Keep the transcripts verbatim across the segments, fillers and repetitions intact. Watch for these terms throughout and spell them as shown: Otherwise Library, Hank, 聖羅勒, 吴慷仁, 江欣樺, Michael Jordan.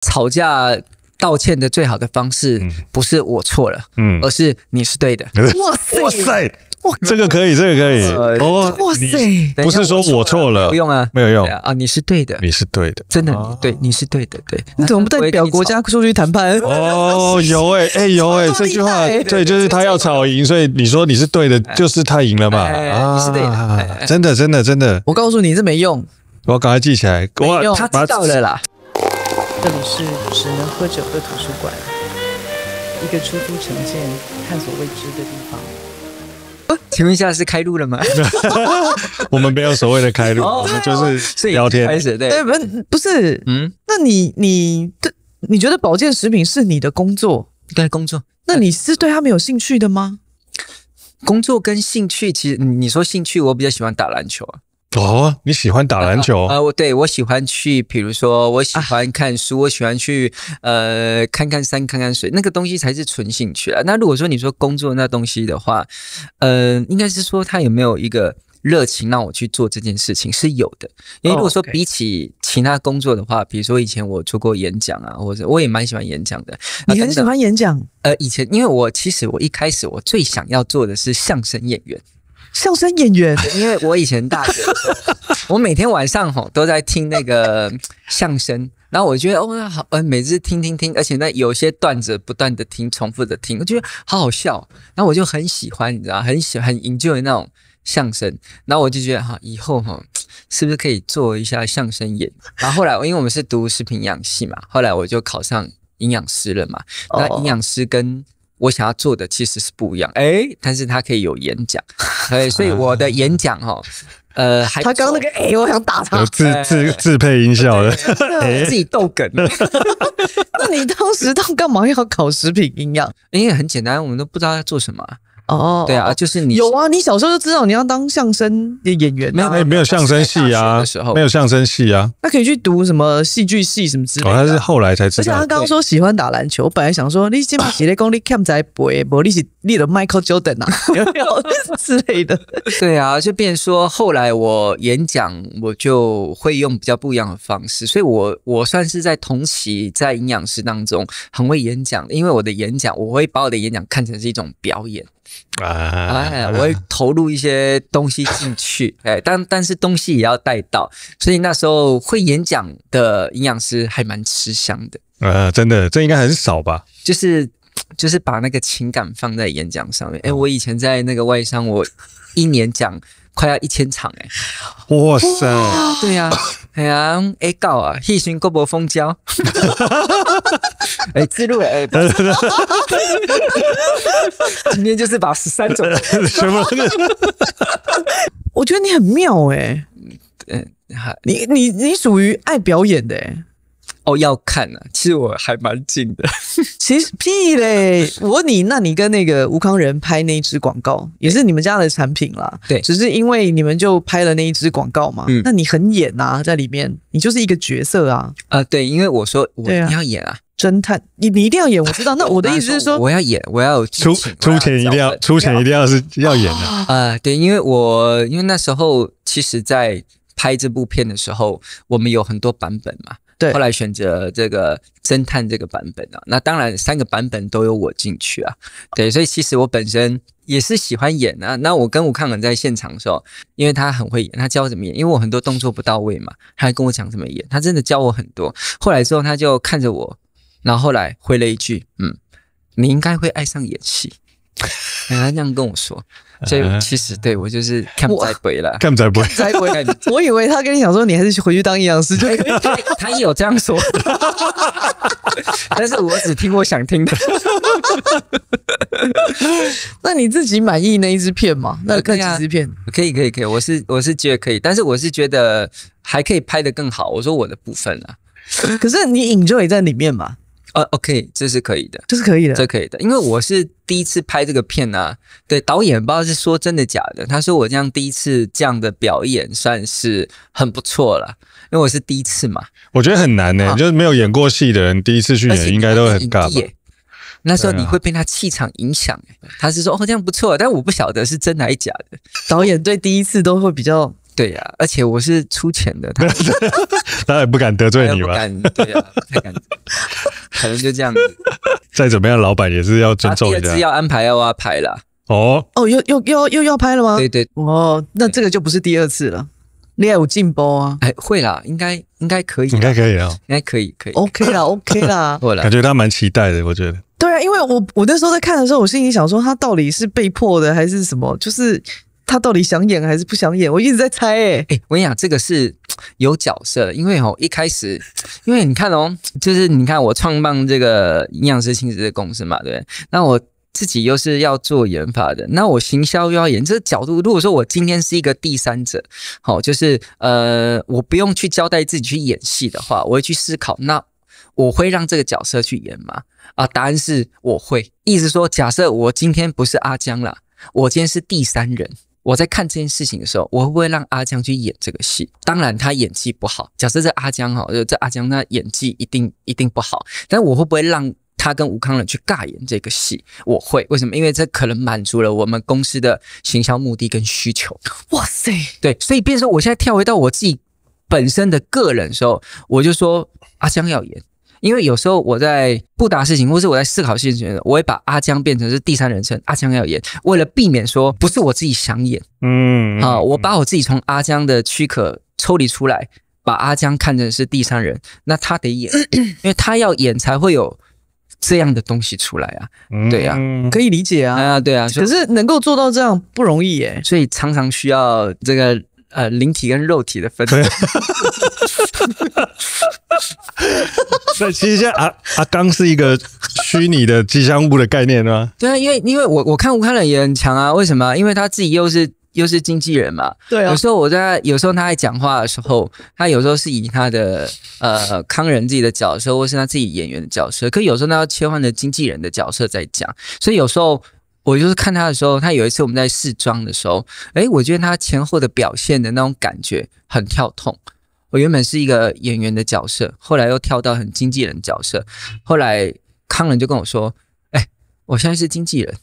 吵架道歉的最好的方式，不是我错了，嗯，而是你是对的。哇塞，哇塞，这个可以，这个可以。哦，哇塞，不是说我错了，不用啊，没有用啊，你是对的，你是对的，真的，对，你是对的，对。你怎么不代表国家出去谈判？哦，有哎，哎有哎，这句话对，就是他要吵赢，所以你说你是对的，就是他赢了嘛。啊，你是对的，真的，真的，真的。我告诉你，这没用。我赶快记起来，我他知道了啦。 这里是只能喝酒的图书馆，一个出租城建探索未知的地方。请问一下，是开路了吗？我们没有所谓的开路，我们就是聊天开始。对，不是，嗯，那你你你觉得保健食品是你的工作？对，工作。那你是对他们有兴趣的吗？工作跟兴趣，其实你说兴趣，我比较喜欢打篮球啊。 哦，你喜欢打篮球？呃，我对我喜欢去，比如说我喜欢看书，啊、我喜欢去呃看看山，看看水，那个东西才是纯兴趣啊。那如果说你说工作那东西的话，呃，应该是说他有没有一个热情让我去做这件事情是有的。因为如果说比起其他工作的话，比如说以前我做过演讲啊，或者我也蛮喜欢演讲的。你很喜欢演讲？呃，以前因为我其实我一开始我最想要做的是相声演员。 相声演员，因为我以前大学的时候，我每天晚上吼都在听那个相声，然后我觉得哦好，呃每次听听听，而且那有些段子不断的听，重复的听，我觉得好好笑，然后我就很喜欢，你知道，很喜欢很enjoy那种相声，然后我就觉得哈、啊，以后哈、啊、是不是可以做一下相声演？然后后来因为我们是读食品营养系嘛，后来我就考上营养师了嘛，那营养师跟 我想要做的其实是不一样，哎、欸，但是他可以有演讲，哎，所以我的演讲哈，呃，还他刚那个哎、欸，我想打他，自自自配音效的，自己逗哏。那你当时当干嘛要考食品营养？因为很简单，我们都不知道要做什么。 哦，对啊，就是你有啊，你小时候就知道你要当相声的演员，没有没有相声系啊，没有相声系啊，那可以去读什么戏剧系什么之类的。哦，他是后来才知道。而且他刚刚说喜欢打篮球，我本来想说你起码写在功力 cam 在背，不你是立了 Michael Jordan 啊，有没有之类的？对啊，就变成说后来我演讲，我就会用比较不一样的方式，所以我我算是在同期在营养师当中很会演讲，因为我的演讲，我会把我的演讲看成是一种表演。 啊，哎，我会投入一些东西进去，哎，但但是东西也要带到，所以那时候会演讲的营养师还蛮吃香的。呃，真的，这应该很少吧？就是就是把那个情感放在演讲上面。哎，我以前在那个外商，我一年讲快要一千场，哎，哇塞，对呀，哎呀 ，A 告啊，一群国博蜂胶。 哎，自录哎，今天就是把十三种什么，我觉得你很妙哎，嗯，你你你属于爱表演的哎，哦，要看啊，其实我还蛮近的，其实屁嘞，我你那你跟那个吴慷仁拍那一支广告，也是你们家的产品啦，对，只是因为你们就拍了那一支广告嘛，嗯，那你很演啊，在里面你就是一个角色啊，啊，对，因为我说我要演啊。 侦探，你你一定要演，我知道。那我的意思是说，我要演，我要出出钱，一定要出钱，一定要是要演的啊、呃。对，因为我因为那时候其实，在拍这部片的时候，我们有很多版本嘛。对，后来选择这个侦探这个版本啊。那当然，三个版本都有我进去啊。对，所以其实我本身也是喜欢演啊。那我跟吴慷仁在现场的时候，因为他很会演，他教我怎么演，因为我很多动作不到位嘛，他还跟我讲怎么演，他真的教我很多。后来之后，他就看着我。 然后后来回了一句，嗯，你应该会爱上演戏，他这样跟我说，所以其实对我就是看不在鬼了，看不在鬼，在鬼。我以为他跟你讲说，你还是回去当营养师，他也有这样说，但是我只听我想听的。那你自己满意那一支片吗？那那几支片？可以可以可以，我是我是觉得可以，但是我是觉得还可以拍得更好。我说我的部分啊，可是你enjoy在里面嘛？ 呃、uh, ，OK， 这是可以的，这是可以的，这可以的，因为我是第一次拍这个片啊。对，导演不知道是说真的假的，他说我这样第一次这样的表演算是很不错了，因为我是第一次嘛。我觉得很难呢、欸，啊、就是没有演过戏的人第一次去演，应该都很尬。 那时候你会被他气场影响、欸，他是说哦这样不错，但我不晓得是真还是假的。导演对第一次都会比较对呀、啊，而且我是出钱的，他当然不敢得罪你吧？不敢，对呀、啊，不太敢，可能就这样子。再怎么样，老板也是要尊重一下。啊、第二次要安排要要拍了。哦哦，又又又又要拍了吗？对对。哦，那这个就不是第二次了。你也有进步啊？哎，会啦，应该应该可以，应该可以啊，应该可以，可以 ，OK 啦 ，OK 啦，感觉他蛮期待的，我觉得。对啊，因为我我那时候在看的时候，我心里想说，他到底是被迫的还是什么？就是他到底想演还是不想演？我一直在猜、欸，哎、欸，我跟你讲，这个是有角色的，因为哦，一开始，因为你看哦，就是你看我创办这个营养师亲子的公司嘛，对不对？那我。自己又是要做研发的，那我行销又要演这个角度。如果说我今天是一个第三者，好、哦，就是呃，我不用去交代自己去演戏的话，我会去思考，那我会让这个角色去演吗？啊，答案是我会。意思说，假设我今天不是阿江啦，我今天是第三人。我在看这件事情的时候，我会不会让阿江去演这个戏？当然，他演技不好。假设这阿江哈，就这阿江他演技一定一定不好，但我会不会让？他跟吴康仁去尬演这个戏，我会为什么？因为这可能满足了我们公司的行销目的跟需求。哇塞，对，所以变成我现在跳回到我自己本身的个人的时候，我就说阿江要演，因为有时候我在不答事情，或是我在思考事情，我会把阿江变成是第三人称，阿江要演，为了避免说不是我自己想演，嗯，啊，我把我自己从阿江的躯壳抽离出来，把阿江看成是第三人，那他得演，因为他要演才会有。这样的东西出来啊，对啊，嗯、可以理解啊，啊，对啊，可是能够做到这样不容易耶，所以常常需要这个呃灵体跟肉体的分离。所以其实现在阿阿刚是一个虚拟的吉祥物的概念吗？对啊，因为因为我我看吴康仁也很强啊，为什么？因为他自己又是。又是经纪人嘛，对啊。有时候我在，有时候他在讲话的时候，他有时候是以他的呃康仁自己的角色，或是他自己演员的角色，可有时候他要切换的经纪人的角色在讲。所以有时候我就是看他的时候，他有一次我们在试妆的时候，哎，我觉得他前后的表现的那种感觉很跳痛。我原本是一个演员的角色，后来又跳到很经纪人的角色，后来康仁就跟我说：“哎，我现在是经纪人。”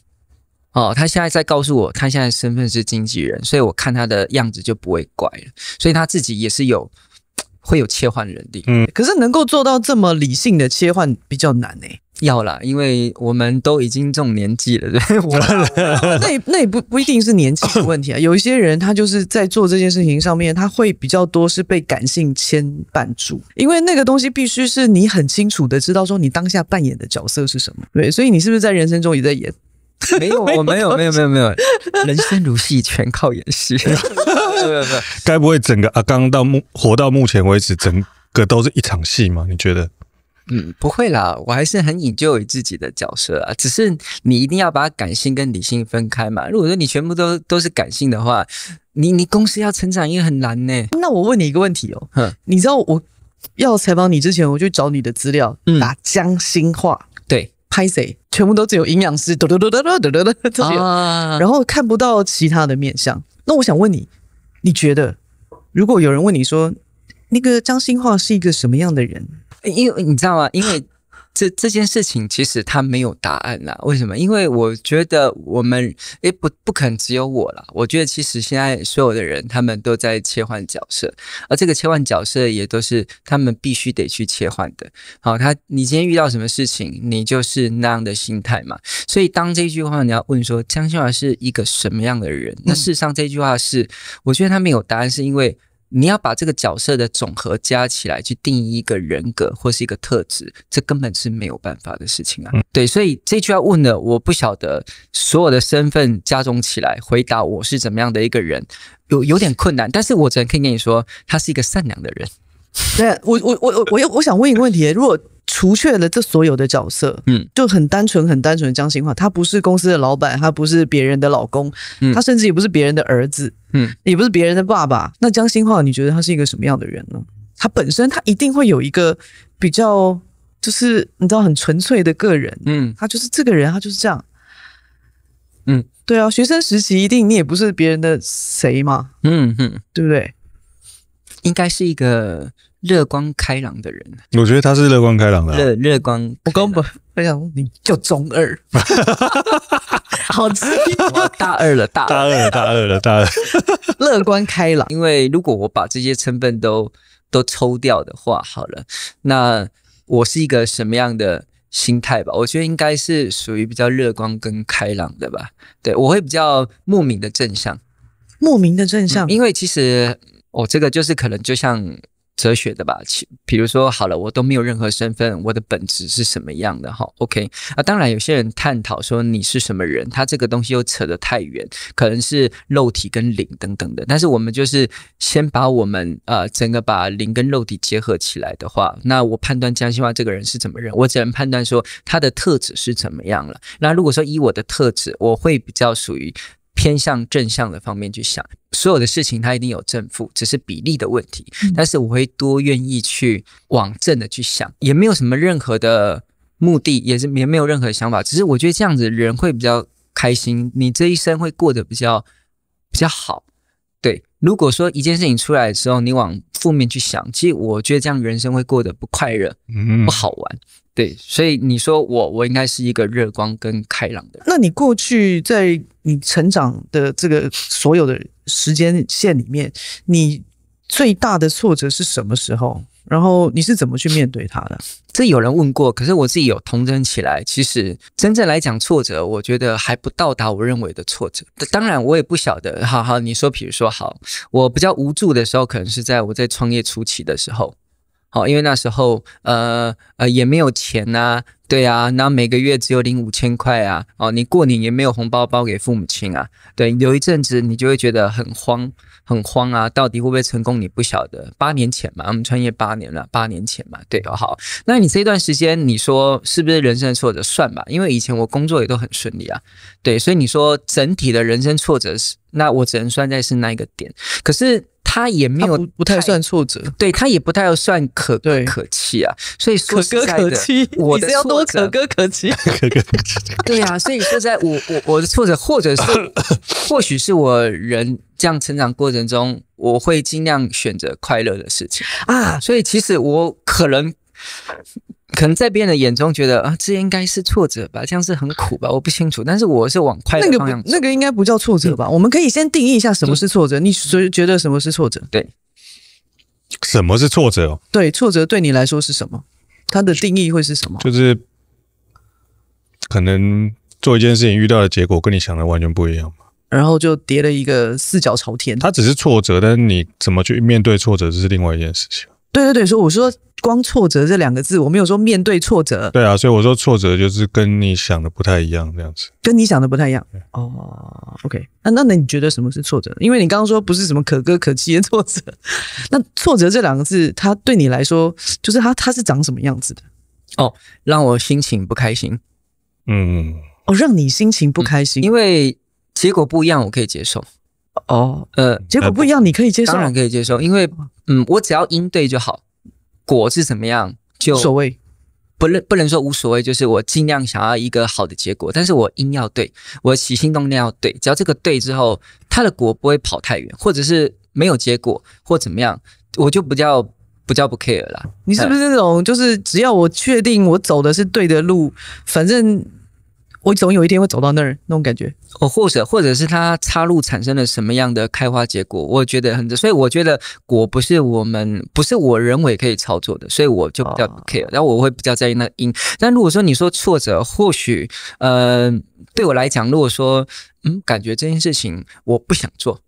哦，他现在在告诉我，他现在身份是经纪人，所以我看他的样子就不会怪了，所以他自己也是有会有切换能力。嗯，可是能够做到这么理性的切换比较难诶、欸。要啦，因为我们都已经这种年纪了，对不对？那那也不不一定是年纪的问题啊，有一些人他就是在做这件事情上面，他会比较多是被感性牵绊住，因为那个东西必须是你很清楚的知道说你当下扮演的角色是什么，对，所以你是不是在人生中也在演？没有，我没有，没有，没有，没有。人生如戏，全靠演戏。该不会整个阿刚到目活到目前为止，整个都是一场戏吗？你觉得？嗯，不会啦，我还是很enjoy自己的角色啊。只是你一定要把感性跟理性分开嘛。如果说你全部都都是感性的话，你你公司要成长也很难呢、欸。那我问你一个问题哦，你知道我要采访你之前，我去找你的资料，嗯、打江心话，对。拍谁？全部都只有营养师，嘟嘟嘟嘟嘟嘟嘟嘟，然后看不到其他的面向。那我想问你，你觉得如果有人问你说，那个张新化是一个什么样的人？因为你知道吗？因为这这件事情其实他没有答案啦。为什么？因为我觉得我们诶不不可能只有我啦。我觉得其实现在所有的人他们都在切换角色，而这个切换角色也都是他们必须得去切换的。好，他你今天遇到什么事情，你就是那样的心态嘛。所以当这句话你要问说江秀华是一个什么样的人，那事实上这句话是我觉得他没有答案，是因为。你要把这个角色的总和加起来去定义一个人格或是一个特质，这根本是没有办法的事情啊。对，所以这句要问的，我不晓得所有的身份加总起来回答我是怎么样的一个人，有有点困难。但是我只能可以跟你说，他是一个善良的人。对，我我我我我想问一个问题：如果除却了这所有的角色，嗯，就很单纯很单纯的江心化，他不是公司的老板，他不是别人的老公，嗯，他甚至也不是别人的儿子。嗯，也不是别人的爸爸。那江心化，你觉得他是一个什么样的人呢？他本身他一定会有一个比较，就是你知道很纯粹的个人。嗯，他就是这个人，他就是这样。嗯，对啊，学生时期一定你也不是别人的谁嘛。嗯嗯，对不对？应该是一个乐观开朗的人。我觉得他是乐观开朗的、啊。乐乐观，我根本哎呀，你就中二，好吃力。大二了，大二了，大二了，大二。乐观开朗，因为如果我把这些成分都都抽掉的话，好了，那我是一个什么样的心态吧？我觉得应该是属于比较乐观跟开朗的吧。对，我会比较莫名的正向，莫名的正向，嗯、因为其实我、哦、这个就是可能就像。哲学的吧，比如说好了，我都没有任何身份，我的本质是什么样的哈 ？OK 啊，当然有些人探讨说你是什么人，他这个东西又扯得太远，可能是肉体跟灵等等的。但是我们就是先把我们呃整个把灵跟肉体结合起来的话，那我判断江西话这个人是怎么人，我只能判断说他的特质是怎么样了。那如果说以我的特质，我会比较属于。偏向正向的方面去想，所有的事情它一定有正负，只是比例的问题。但是我会多愿意去往正的去想，也没有什么任何的目的，也是也没有任何想法。只是我觉得这样子人会比较开心，你这一生会过得比较比较好。对，如果说一件事情出来的时候，你往负面去想，其实我觉得这样人生会过得不快乐，嗯，不好玩。对，所以你说我，我应该是一个乐观跟开朗的人。那你过去在你成长的这个所有的时间线里面，你最大的挫折是什么时候？然后你是怎么去面对它的？这有人问过，可是我自己有统整起来。其实真正来讲挫折，我觉得还不到达我认为的挫折。当然，我也不晓得。好好，你说，比如说，好，我比较无助的时候，可能是在我在创业初期的时候。好，因为那时候呃呃也没有钱啊，对啊，那每个月只有领五千块啊，哦，你过年也没有红包包给父母亲啊，对，有一阵子你就会觉得很慌，很慌啊，到底会不会成功你不晓得。八年前嘛，我们创业八年了，八年前嘛，对，哦，好，那你这段时间你说是不是人生挫折？算吧，因为以前我工作也都很顺利啊，对，所以你说整体的人生挫折是，那我只能算在是那一个点，可是。他也没有 不, 不太算挫折，对他也不太算可歌可泣啊，所以说可歌可泣，我的挫折你是要多可歌可泣，对啊，所以说在我我我的挫折，或者是或许是我人这样成长过程中，我会尽量选择快乐的事情啊，所以其实我可能。可能在别人的眼中觉得啊，这应该是挫折吧，这样是很苦吧，我不清楚。但是我是往快乐方向走，那个那个应该不叫挫折吧？嗯、我们可以先定义一下什么是挫折。嗯、你觉得什么是挫折？对，什么是挫折？对，挫折对你来说是什么？它的定义会是什么？就是可能做一件事情遇到的结果跟你想的完全不一样嘛，然后就跌了一个四脚朝天。它只是挫折，但是你怎么去面对挫折，这是另外一件事情。对对对，所以我说光挫折这两个字，我没有说面对挫折。对啊，所以我说挫折就是跟你想的不太一样，这样子。跟你想的不太一样。哦、oh, ，OK， 那那你觉得什么是挫折？因为你刚刚说不是什么可歌可泣的挫折，那挫折这两个字，它对你来说，就是它它是长什么样子的？哦，让我心情不开心。嗯，哦，让你心情不开心，嗯、因为结果不一样，我可以接受。哦，呃，结果不一样，你可以接受，当然可以接受，因为嗯，我只要因对就好，果是怎么样就无所谓，不能不能说无所谓，就是我尽量想要一个好的结果，但是我因要对，我起心动念要对，只要这个对之后，它的果不会跑太远，或者是没有结果或怎么样，我就不叫不叫不 care 啦。你是不是那种就是只要我确定我走的是对的路，反正？我总有一天会走到那儿，那种感觉。哦，或者或者是它插入产生了什么样的开花结果，我觉得很，所以我觉得果不是我们不是我人为可以操作的，所以我就比较不 care，、哦、然后我会比较在意那因。但如果说你说挫折，或许呃对我来讲，如果说嗯感觉这件事情我不想做，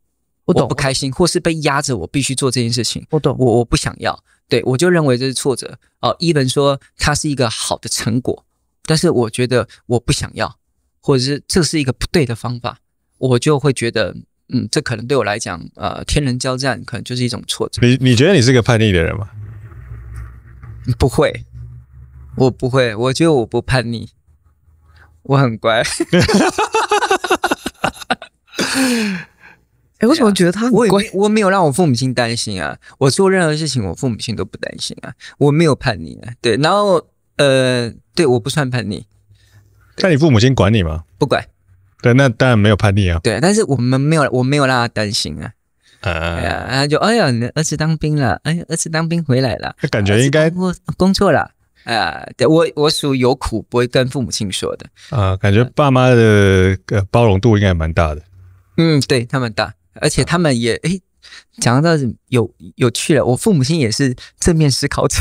我懂，我不开心，或是被压着我必须做这件事情，我懂，我我不想要，对我就认为这是挫折。哦、呃，一本说它是一个好的成果。但是我觉得我不想要，或者是这是一个不对的方法，我就会觉得，嗯，这可能对我来讲，呃，天人交战可能就是一种挫折。你你觉得你是个叛逆的人吗？不会，我不会，我觉得我不叛逆，我很乖。哎、欸，为什么觉得他很乖？我我没有让我父母亲担心啊，我做任何事情我父母亲都不担心啊，我没有叛逆啊，对，然后。呃，对，我不算叛逆。那你父母亲管你吗？不管。对，那当然没有叛逆啊。对，但是我们没有，我没有让他担心啊。哎呀，然后就哎呀，你儿子当兵了，哎呀，儿子当兵回来了，感觉应该工作了。啊、呃，我我属有苦不会跟父母亲说的啊、呃，感觉爸妈的包容度应该也蛮大的。嗯，对他们大，而且他们也哎，讲到有有趣了，我父母亲也是正面思考者，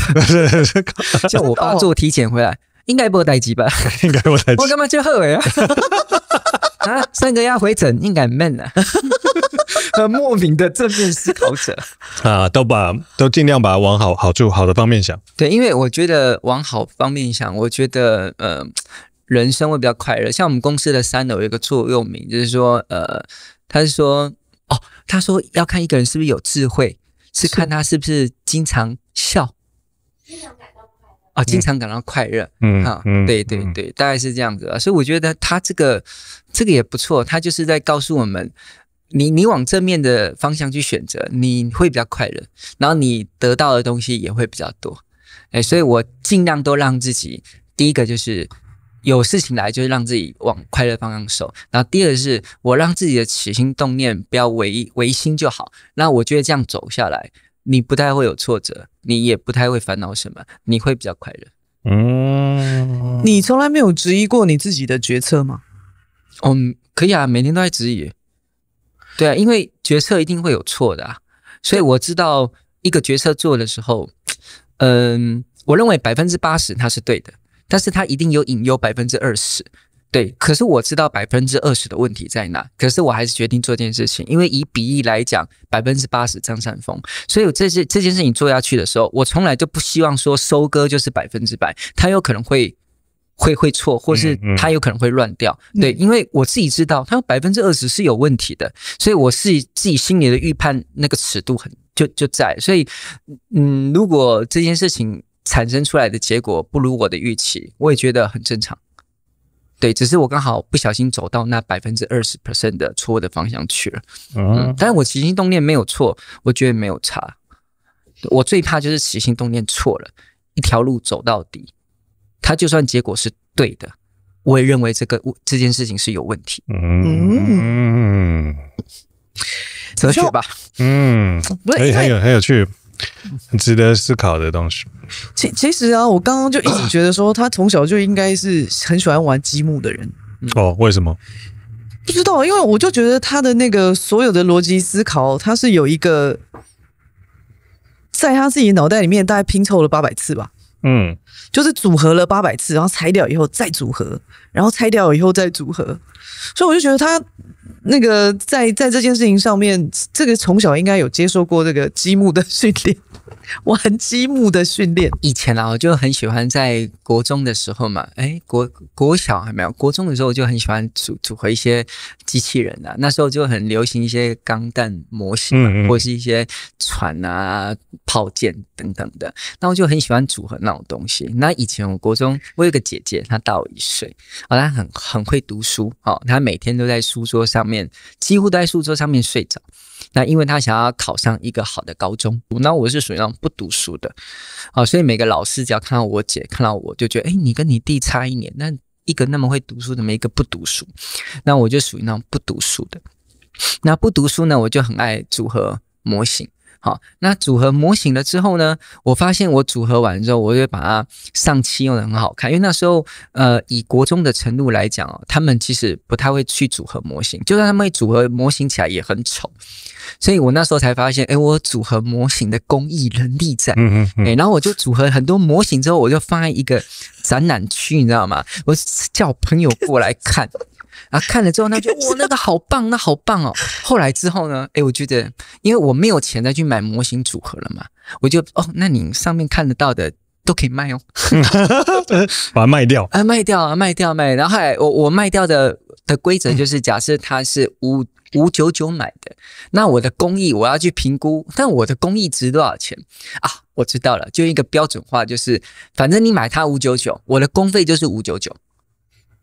像我爸做体检回来，应该不会待机吧？应该不会待机，我干嘛就后悔啊？啊，三个要回诊，应该闷啊。很莫名的正面思考者啊，都把都尽量把往好好处、好的方面想。对，因为我觉得往好方面想，我觉得呃，人生会比较快乐。像我们公司的三楼有一个座右铭，就是说呃，他是说哦，他说要看一个人是不是有智慧，是看他是不是经常笑，经常感到快乐啊，经常感到快乐。嗯，哈，嗯，对对对，嗯、大概是这样子啊。所以我觉得他这个这个也不错，他就是在告诉我们。你你往正面的方向去选择，你会比较快乐，然后你得到的东西也会比较多，哎，所以我尽量都让自己，第一个就是有事情来，就是让自己往快乐方向走，然后第二个是我让自己的起心动念不要违违心就好，那我觉得这样走下来，你不太会有挫折，你也不太会烦恼什么，你会比较快乐。嗯，你从来没有质疑过你自己的决策吗？嗯，可以啊，每天都在质疑。对啊，因为决策一定会有错的啊，所以我知道一个决策做的时候，嗯，我认为 百分之八十 它是对的，但是它一定有隐忧 百分之二十， 对，可是我知道 百分之二十 的问题在哪，可是我还是决定做这件事情，因为以比例来讲 百分之八十 占上风，所以我 这, 这件事情做下去的时候，我从来就不希望说收割就是 百分之百， 它有可能会会会错，或是他有可能会乱掉，嗯嗯、对，因为我自己知道，他有 百分之二十 是有问题的，所以我是自己心里的预判那个尺度很就就在，所以嗯，如果这件事情产生出来的结果不如我的预期，我也觉得很正常，对，只是我刚好不小心走到那 百分之二十 的错误的方向去了，嗯，嗯但是我起心动念没有错，我觉得没有差，我最怕就是起心动念错了，一条路走到底。他就算结果是对的，我也认为这个这件事情是有问题。嗯，哲学吧，嗯，很很有很有趣，很值得思考的东西。其其实啊，我刚刚就一直觉得说，他从小就应该是很喜欢玩积木的人。哦，为什么？不知道，因为我就觉得他的那个所有的逻辑思考，他是有一个在他自己脑袋里面大概拼凑了八百次吧。嗯，就是组合了八百次，然后拆掉以后再组合，然后拆掉以后再组合，所以我就觉得他那个在在这件事情上面，这个从小应该有接受过这个积木的训练，玩积木的训练。以前啊，我就很喜欢在国中的时候嘛，哎，国国小还没有，国中的时候我就很喜欢组组合一些机器人啊，那时候就很流行一些钢弹模型嘛，嗯嗯或是一些船啊、炮舰等等的，那我就很喜欢组合。那种东西，那以前我国中，我有个姐姐，她大我一岁，哦，她很很会读书，哦，她每天都在书桌上面，几乎都在书桌上面睡着。那因为她想要考上一个好的高中，那我是属于那种不读书的，哦，所以每个老师只要看到我姐，看到我就觉得，哎，你跟你弟差一年，那一个那么会读书，怎么一个不读书？那我就属于那种不读书的。那不读书呢，我就很爱组合模型。好，那组合模型了之后呢，我发现我组合完之后，我就把它上漆用的很好看，因为那时候呃，以国中的程度来讲哦，他们其实不太会去组合模型，就算他们会组合模型起来也很丑，所以我那时候才发现，哎，我组合模型的工艺能力在，嗯嗯嗯，哎，然后我就组合很多模型之后，我就放在一个展览区，你知道吗？我叫我朋友过来看。啊，看了之后呢，就哇，那个好棒，那好棒哦。后来之后呢，哎，我觉得，因为我没有钱再去买模型组合了嘛，我就哦，那你上面看得到的都可以卖哦，把它卖掉啊，卖掉啊，卖掉卖。然后后来我我卖掉的的规则就是，假设它是五五九九买的，那我的工艺我要去评估，但我的工艺值多少钱啊？我知道了，就一个标准化，就是反正你买它五九九，我的工费就是五九九。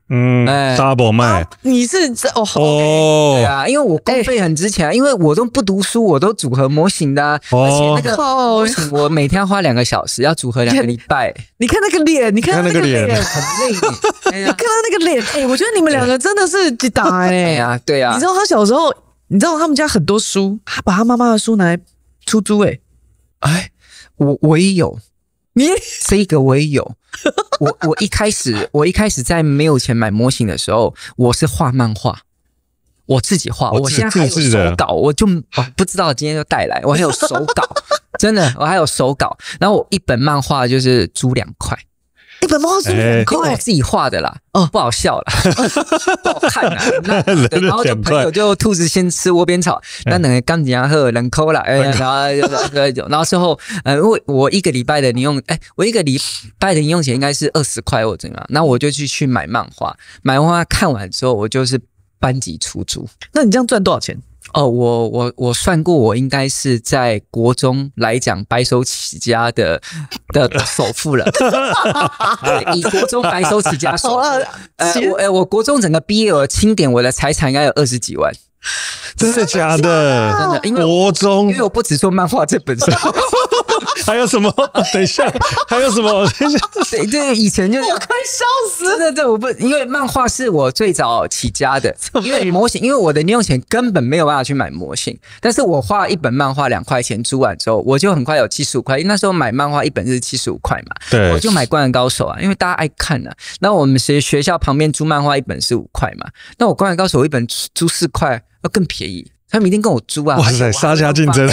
嗯 ，double 卖，你是哦，哦，对啊，因为我工费很值钱啊，因为我都不读书，我都组合模型的啊，而且那个模型我每天要花两个小时，要组合两个礼拜。你看那个脸，你看那个脸，很累。你看到那个脸，哎，我觉得你们两个真的是打哎呀，对啊，你知道他小时候你知道他们家很多书，他把他妈妈的书拿来出租、欸。哎，哎，我我也有，你这个我也有。我我一开始我一开始在没有钱买模型的时候，我是画漫画。我自己画，我现在还有手稿，我就不知道今天就带来，我还有手稿，真的，我还有手稿。然后我一本漫画就是租两块，一本漫画租两块，我自己画的啦，哦，不好笑啦，不好看啦。然后就朋友就兔子先吃窝边草，那等钢琴家喝冷扣啦，哎，然后然后最后，呃，我我一个礼拜的零用，哎，我一个礼拜的零用钱应该是二十块或怎样，那我就去去买漫画，买漫画看完之后，我就是。班级出租，那你这样赚多少钱？哦，我我我算过，我应该是在国中来讲白手起家的的首富了。以国中白手起家首富，呃，我哎、呃，我国中整个毕业我清点我的财产应该有二十几万。真的假的？真的，因为国中，因为我不只做漫画这本书。还有什么？等一下，还有什么？等一下，对，以前就是我快笑死了。对对，我不，因为漫画是我最早起家的，因为模型，因为我的零用钱根本没有办法去买模型，但是我画一本漫画两块钱，租完之后我就很快有七十五块，因为那时候买漫画一本是七十五块嘛，对，我就买《灌篮高手》啊，因为大家爱看啊。那我们学学校旁边租漫画一本是五块嘛，那我《灌篮高手》一本租四块，要更便宜。他明天跟我租啊！哇塞，杀价竞争，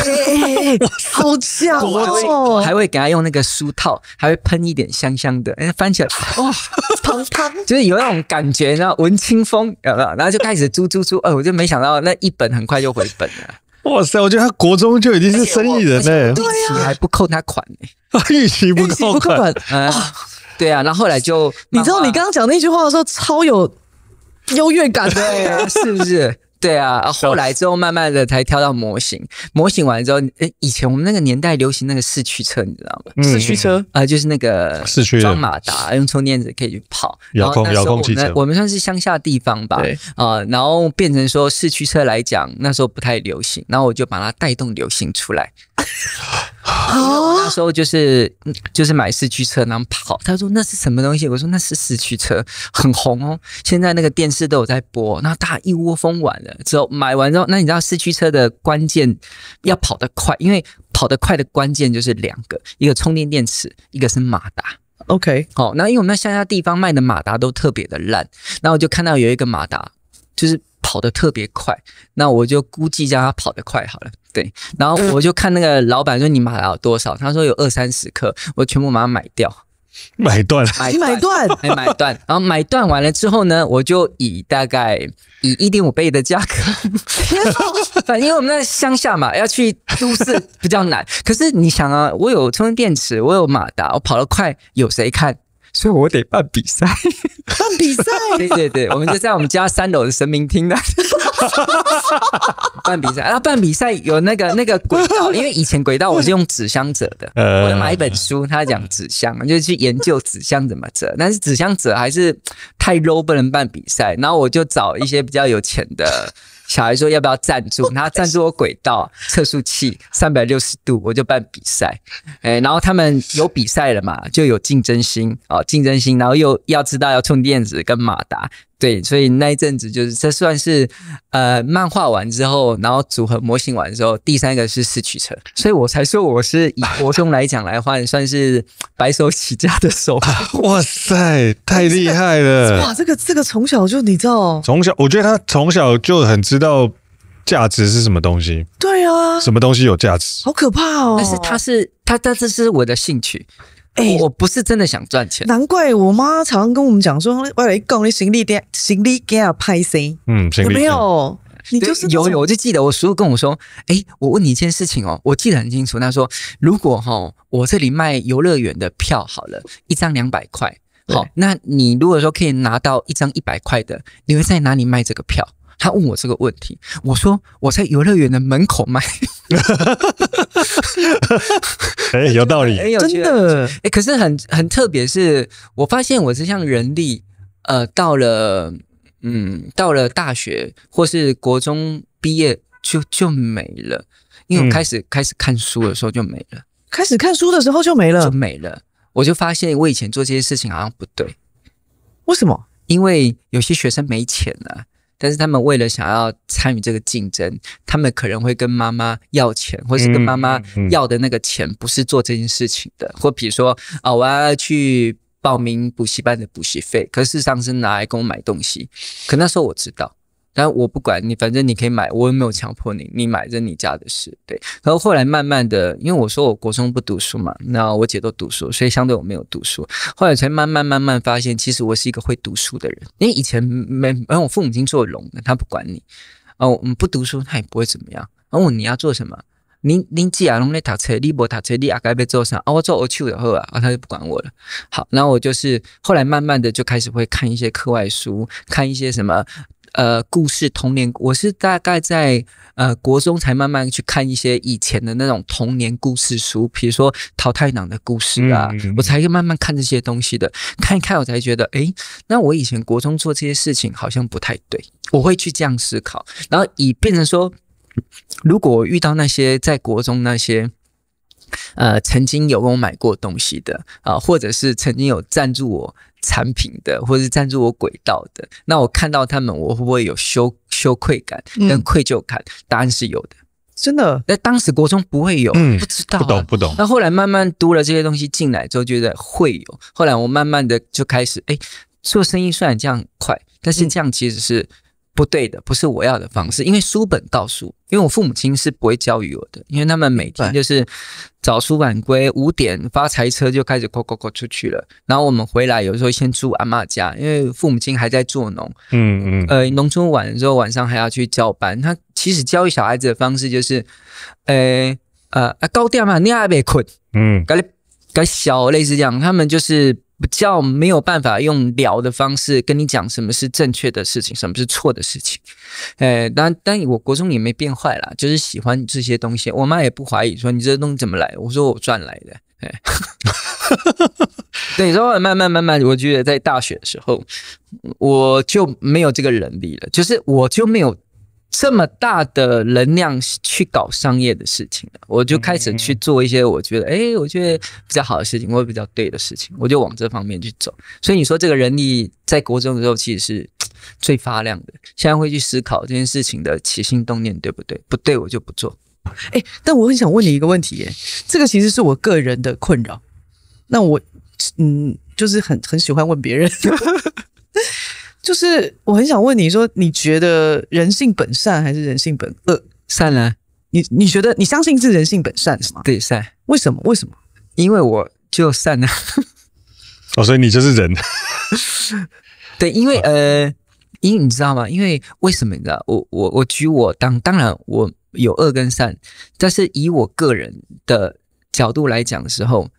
好强哦！还会给他用那个书套，还会喷一点香香的，哎，翻起来哇，砰砰，就是有那种感觉，然后文青风，有没有？然后就开始租租租，哎，我就没想到那一本很快就回本了。哇塞！我觉得他国中就已经是生意人嘞，对啊，还不扣他款呢，预期不扣款，对啊，然后后来就你知道你刚刚讲那句话的时候，超有优越感的，是不是？对啊，后来之后慢慢的才挑到模型，模型完之后，欸、以前我们那个年代流行那个四驱车，你知道吗？嗯、四驱车啊、呃，就是那个装马达，用充电子可以去跑。遥控遥控汽车，我们算是乡下地方吧，啊、呃，然后变成说四驱车来讲，那时候不太流行，然后我就把它带动流行出来。那时候就是就是买四驱车，然后跑。他说那是什么东西？我说那是四驱车，很红哦。现在那个电视都有在播。那大家一窝蜂玩了之后，买完之后，那你知道四驱车的关键要跑得快，因为跑得快的关键就是两个，一个充电电池，一个是马达。OK， 好、哦，那因为我们在乡下地方卖的马达都特别的烂，然后我就看到有一个马达就是跑得特别快，那我就估计叫它跑得快好了。对，然后我就看那个老板说你马达有多少，他说有二三十克，我全部把它买掉，买断，你买断，买断，然后买断完了之后呢，我就以大概以一点五倍的价格，反正因为我们在乡下嘛，要去都市比较难。可是你想啊，我有充电电池，我有马达，我跑得快，有谁看？所以我得办比赛，办比赛，对对对，我们就在我们家三楼的神明厅那。办比赛，然后办比赛有那个那个轨道，因为以前轨道我是用纸箱折的，我买一本书，他讲纸箱，就去研究纸箱怎么折，但是纸箱折还是太 low， 不能办比赛，然后我就找一些比较有钱的小孩说要不要赞助，他赞助我轨道测速器三百六十度，我就办比赛，哎，然后他们有比赛了嘛，就有竞争心啊，竞争心，然后又要知道要充电子跟马达。对，所以那一阵子就是这算是呃漫画完之后，然后组合模型完之后，第三个是四驱车，所以我才说我是以国中来讲来换，算是白手起家的手法。哇塞，太厉害了！哇，这个这个从小就你知道，从小我觉得他从小就很知道价值是什么东西。对啊，什么东西有价值？好可怕哦！但是他是他，但这是我的兴趣。欸、我不是真的想赚钱，难怪我妈常常跟我们讲说，我来讲你行李店行李给啊拍谁？嗯，有没有？你就是有有，我就记得我叔叔跟我说，哎、欸，我问你一件事情哦，我记得很清楚，他说如果哈我这里卖游乐园的票好了，一张两百块，好，那你如果说可以拿到一张一百块的，你会在哪里卖这个票？他问我这个问题，我说我在游乐园的门口卖。哎、欸，有道理，欸、真的。哎、欸，可是很很特别，是我发现我这项人力，呃，到了嗯，到了大学或是国中毕业就就没了，因为我开始、嗯、开始看书的时候就没了，开始看书的时候就没了，就没了。我就发现我以前做这些事情好像不对，为什么？因为有些学生没钱啊。但是他们为了想要参与这个竞争，他们可能会跟妈妈要钱，或是跟妈妈要的那个钱不是做这件事情的，嗯嗯、或比如说啊，我要去报名补习班的补习费，可是事实上是拿来跟我买东西。可那时候我知道，但我不管你，反正你可以买，我也没有强迫你，你买这你家的事。对。然后后来慢慢的，因为我说我国中不读书嘛，那我姐都读书，所以相对我没有读书。后来才慢慢慢慢发现，其实我是一个会读书的人，因为以前没，然后我父母已经做聋了，他不管你。哦，我们不读书，他也不会怎么样。然后你要做什么？你你既然拢在读册，你无读册，你阿该被做啥？啊，我做我去就好啊，啊，他就不管我了。好，然后我就是后来慢慢的就开始会看一些课外书，看一些什么呃故事童年。我是大概在呃国中才慢慢去看一些以前的那种童年故事书，比如说桃太郎的故事啊，嗯嗯嗯我才慢慢看这些东西的。看一看我才觉得，诶，那我以前国中做这些事情好像不太对，我会去这样思考，然后以变成说。如果我遇到那些在国中那些呃曾经有跟我买过东西的啊、呃，或者是曾经有赞助我产品的，或是赞助我轨道的，那我看到他们，我会不会有羞羞愧感跟愧疚感？嗯、答案是有的，真的。但当时国中不会有，嗯、不知道、啊，不懂不懂。那后来慢慢读了这些东西进来之后，觉得会有。后来我慢慢的就开始，哎，做生意虽然这样快，但是这样其实是。嗯不对的，不是我要的方式，因为书本告诉，因为我父母亲是不会教育我的，因为他们每天就是早出晚归，五点发财车就开始扣扣扣出去了，然后我们回来有时候先住阿嬷家，因为父母亲还在做农，嗯嗯，呃，农村晚的时候晚上还要去交班，他其实教育小孩子的方式就是，呃呃啊九点嘛，你还没困，嗯，该该小类似这样，他们就是。比较没有办法用聊的方式跟你讲什么是正确的事情，什么是错的事情。呃，但但我国中也没变坏啦，就是喜欢这些东西。我妈也不怀疑说你这东西怎么来的，我说我赚来的。哎，对，所以慢慢慢慢，我觉得在大学的时候，我就没有这个能力了，就是我就没有这么大的能量去搞商业的事情了，我就开始去做一些我觉得，哎、欸，我觉得比较好的事情，我比较对的事情，我就往这方面去走。所以你说这个人力在国中的时候其实是最发亮的，现在会去思考这件事情的起心动念对不对？不对我就不做。哎、欸，但我很想问你一个问题耶，这个其实是我个人的困扰。那我嗯，就是很很喜欢问别人。就是我很想问你说，你觉得人性本善还是人性本恶？善啊，你你觉得你相信是人性本善是吗？对，善。为什么？为什么？因为我就善啊。哦，所以你就是人。对，因为呃，因为你知道吗？因为为什么你知道？我我我举我当当然我有恶跟善，但是以我个人的角度来讲的时候，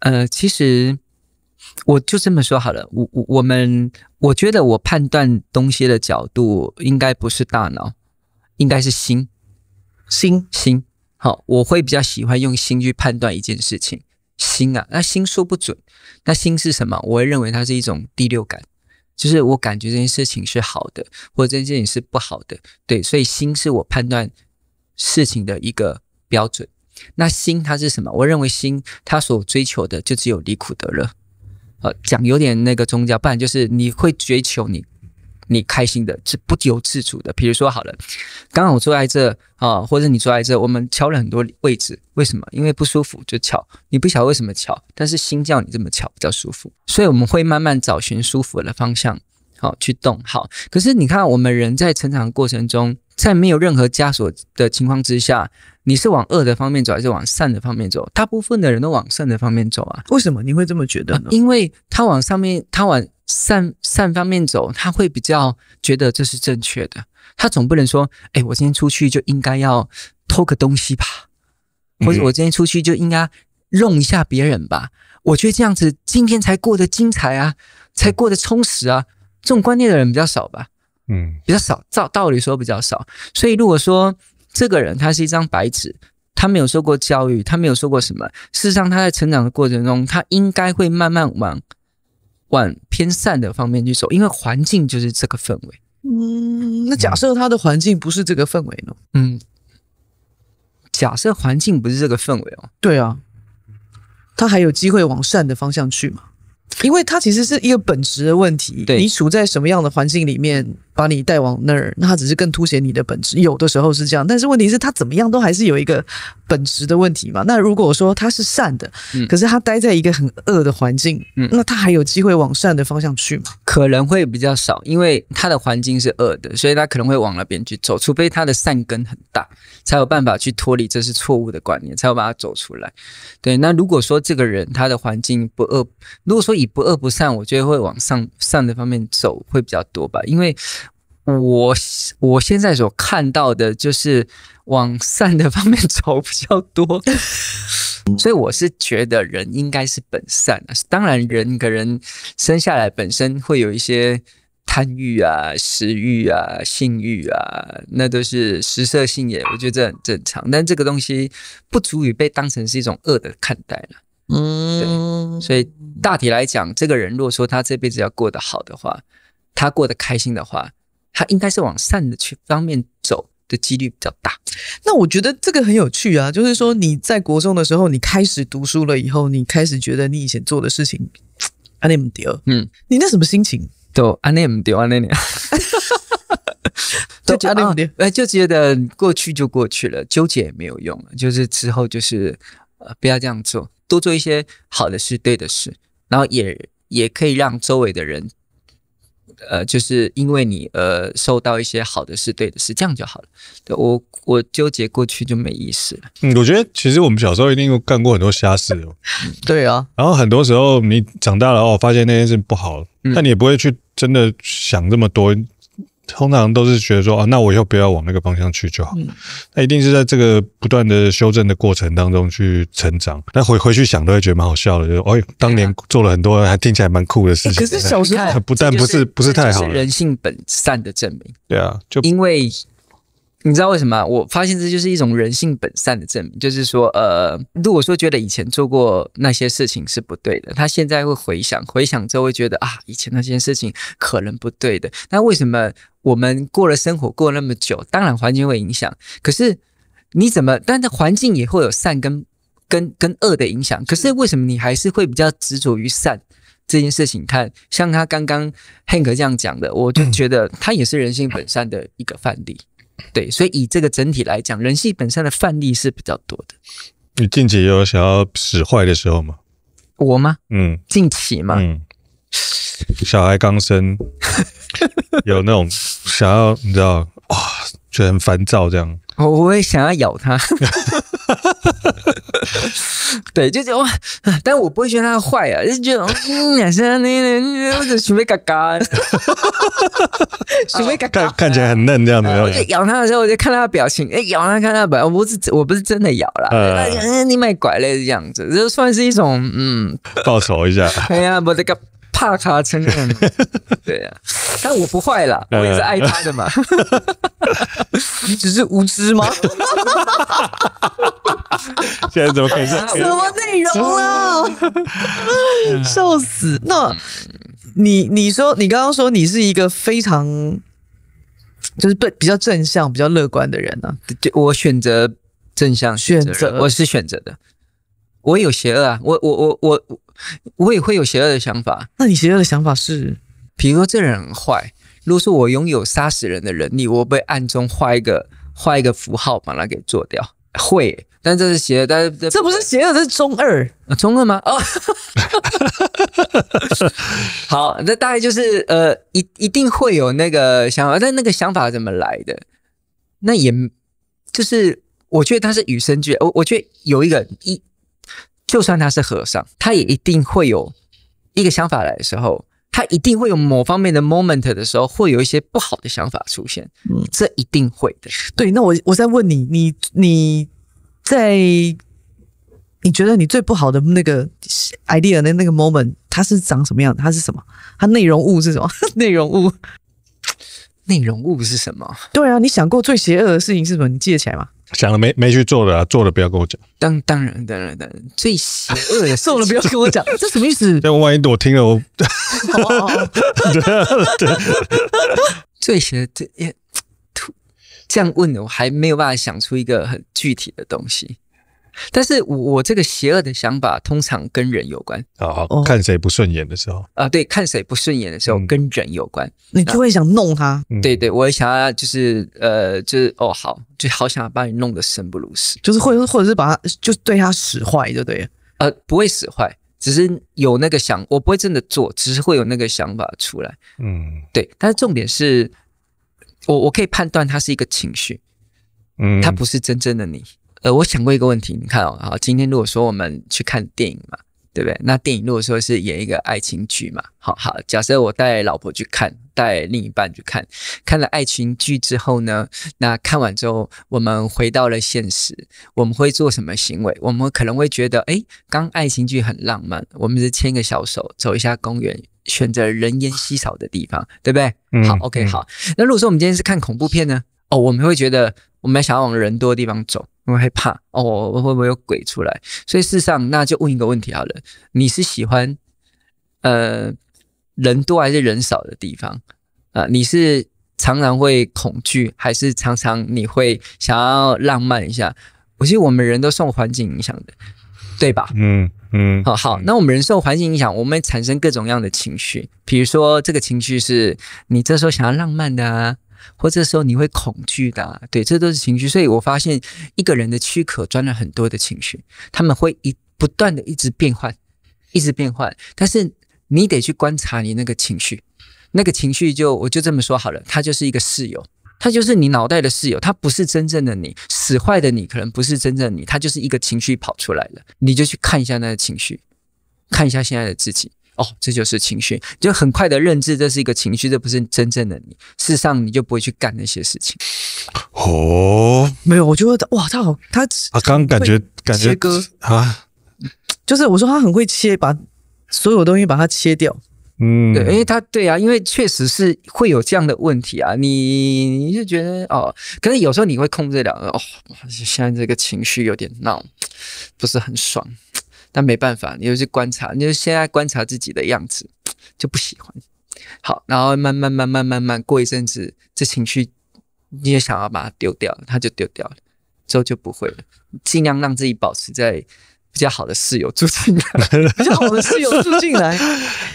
呃，其实。我就这么说好了，我我我们我觉得我判断东西的角度应该不是大脑，应该是心，心心。好，我会比较喜欢用心去判断一件事情。心啊，那心说不准，那心是什么？我会认为它是一种第六感，就是我感觉这件事情是好的，或者这件事情是不好的。对，所以心是我判断事情的一个标准。那心它是什么？我认为心它所追求的就只有离苦得乐。呃，讲有点那个宗教，不然就是你会追求你你开心的，是不由自主的。比如说好了，刚刚我坐在这啊、呃，或者你坐在这，我们敲了很多位置，为什么？因为不舒服就敲，你不晓得为什么敲，但是心叫你这么敲比较舒服，所以我们会慢慢找寻舒服的方向，好、哦、去动。好，可是你看我们人在成长过程中，在没有任何枷锁的情况之下，你是往恶的方面走还是往善的方面走？大部分的人都往善的方面走啊。为什么你会这么觉得呢？啊、因为他往上面，他往善善方面走，他会比较觉得这是正确的。他总不能说，哎、欸，我今天出去就应该要偷个东西吧，或者我今天出去就应该弄一下别人吧。嗯、我觉得这样子今天才过得精彩啊，才过得充实啊。这种观念的人比较少吧。嗯，比较少，照道理说比较少。所以如果说这个人他是一张白纸，他没有受过教育，他没有受过什么，事实上他在成长的过程中，他应该会慢慢往往偏善的方面去走，因为环境就是这个氛围。嗯，那假设他的环境不是这个氛围呢？嗯，假设环境不是这个氛围哦，对啊，他还有机会往善的方向去吗？因为它其实是一个本质的问题，你处在什么样的环境里面，把你带往那儿，那它只是更凸显你的本质，有的时候是这样。但是问题是它怎么样都还是有一个本质的问题嘛。那如果说它是善的，嗯、可是它待在一个很恶的环境，嗯、那它还有机会往善的方向去吗？可能会比较少，因为它的环境是恶的，所以它可能会往那边去走，除非它的善根很大，才有办法去脱离这是错误的观念，才有把它走出来。对，那如果说这个人他的环境不恶，如果说以不恶不善，我觉得会往上善的方面走会比较多吧，因为。我我现在所看到的就是往善的方面走比较多，所以我是觉得人应该是本善啊。当然，人个人生下来本身会有一些贪欲啊、食欲啊、性欲啊，那都是食色性也，我觉得这很正常。但这个东西不足以被当成是一种恶的看待了。嗯，对，所以大体来讲，这个人如果说他这辈子要过得好的话，他过得开心的话。他应该是往善的去方面走的几率比较大。那我觉得这个很有趣啊，就是说你在国中的时候，你开始读书了以后，你开始觉得你以前做的事情，这样不对，嗯，你那什么心情？对，这样不对，这样而已。就觉得、啊、就觉得过去就过去了，纠结也没有用了。就是之后就是、呃、不要这样做，多做一些好的事、对的事，然后也也可以让周围的人。呃，就是因为你呃受到一些好的事、对的事，这样就好了。对我我纠结过去就没意思了。嗯，我觉得其实我们小时候一定干过很多瞎事哦。对啊，然后很多时候你长大了哦，发现那件事不好，嗯、但你也不会去真的想这么多。通常都是觉得说啊，那我以后不要往那个方向去就好。嗯、那一定是在这个不断的修正的过程当中去成长。那回回去想都会觉得蛮好笑的，就是哎，当年做了很多还听起来蛮酷的事情。欸、可是小时候不但不是、就是、不是太好了，就是人性本善的证明。对啊，就因为你知道为什么？我发现这就是一种人性本善的证明，就是说呃，如果说觉得以前做过那些事情是不对的，他现在会回想，回想之后会觉得啊，以前那件事情可能不对的。那为什么？我们过了生活过了那么久，当然环境会影响。可是你怎么？但是环境也会有善跟跟跟恶的影响。可是为什么你还是会比较执着于善这件事情？看，像他刚刚 Hank 这样讲的，我就觉得他也是人性本善的一个范例。对，所以以这个整体来讲，人性本善的范例是比较多的。你近期有想要使坏的时候吗？我吗？嗯，近期吗？嗯，小孩刚生。有那种想要你知道哇，就很烦躁这样。我会想要咬他，对，就觉得哇，但我不会觉得他坏啊，就觉得嗯，两声那那那，准备嘎嘎，准备嘎嘎，看起来很嫩这样子。我就咬他的时候，我就看他的表情，哎，咬他看他的表情，我不是我不是真的咬啦，嗯，你卖拐类这样子，就算是一种嗯，报仇一下。哎呀，我这个。怕他承认，对啊，但我不坏啦，我也是爱他的嘛。你只是无知吗？现在怎么可以这样？什么内容啊？笑死！那你你说你刚刚说你是一个非常就是比较正向、比较乐观的人呢、啊？我选择正向，选择我是选择的。我有邪恶啊，我我我我我也会有邪恶的想法。那你邪恶的想法是，比如说这人很坏，如果说我拥有杀死人的能力，我会暗中画一个画一个符号把它给做掉。会，但这是邪恶，但是 这, 这不是邪恶，这是中二，啊、中二吗？哦，好，那大概就是呃，一一定会有那个想法，但那个想法怎么来的？那也就是我觉得它是与生俱来。我我觉得有一个一。就算他是和尚，他也一定会有一个想法来的时候，他一定会有某方面的 moment 的时候，会有一些不好的想法出现，嗯，这一定会的。对，那我我再问你，你你在你觉得你最不好的那个 idea 的那个 moment， 它是长什么样的？它是什么？它内容物是什么？内容物，内容物是什么？对啊，你想过最邪恶的事情是什么？你记得起来吗？想了没没去做的啊，做了不要跟我讲。当当然当然当然，最邪恶的做了不要跟我讲，这什么意思？但万一我听了我，最邪这也这样问的，我还没有办法想出一个很具体的东西。但是我我这个邪恶的想法通常跟人有关啊，看谁不顺眼的时候啊，对，看谁不顺眼的时候跟人有关，你就会想弄他。对对，我想要就是呃，就是哦好，就好想把你弄得生不如死，就是或者或者是把他就对他使坏，对不对？呃，不会使坏，只是有那个想，我不会真的做，只是会有那个想法出来。嗯，对。但是重点是，我我可以判断它是一个情绪，嗯，它不是真正的你。呃，我想过一个问题，你看哦，好，今天如果说我们去看电影嘛，对不对？那电影如果说是演一个爱情剧嘛，好好，假设我带老婆去看，带另一半去看，看了爱情剧之后呢，那看完之后，我们回到了现实，我们会做什么行为？我们可能会觉得，哎，刚爱情剧很浪漫，我们是牵个小手，走一下公园。选择人烟稀少的地方，对不对？嗯、好 ，OK， 好。那如果说我们今天是看恐怖片呢？哦，我们会觉得我们想要往人多的地方走，我们会怕哦，会不会有鬼出来？所以事实上，那就问一个问题好了：你是喜欢呃人多还是人少的地方啊、呃？你是常常会恐惧，还是常常你会想要浪漫一下？我觉得我们人都受环境影响的，对吧？嗯。嗯，好好，那我们人受环境影响，我们产生各种样的情绪，比如说这个情绪是你这时候想要浪漫的啊，或这时候你会恐惧的啊，对，这都是情绪。所以我发现一个人的躯壳装了很多的情绪，他们会一不断的一直变换，一直变换，但是你得去观察你那个情绪，那个情绪就我就这么说好了，它就是一个室友。他就是你脑袋的室友，他不是真正的你，使坏的你可能不是真正的你，他就是一个情绪跑出来了，你就去看一下那个情绪，看一下现在的自己，哦，这就是情绪，就很快的认知这是一个情绪，这不是真正的你，事实上你就不会去干那些事情。哦，没有，我觉得哇，他好，他啊，刚感觉感觉切割啊，就是我说他很会切，把所有东西把它切掉。嗯，对，因为他对啊，因为确实是会有这样的问题啊，你你就觉得哦，可是有时候你会控制了哦，现在这个情绪有点闹，不是很爽，但没办法，你就去观察，你就现在观察自己的样子，就不喜欢，好，然后慢慢慢慢慢慢过一阵子，这情绪你也想要把它丢掉，它就丢掉了，之后就不会了，尽量让自己保持在。比较好的室友住进来，比较好的室友住进来，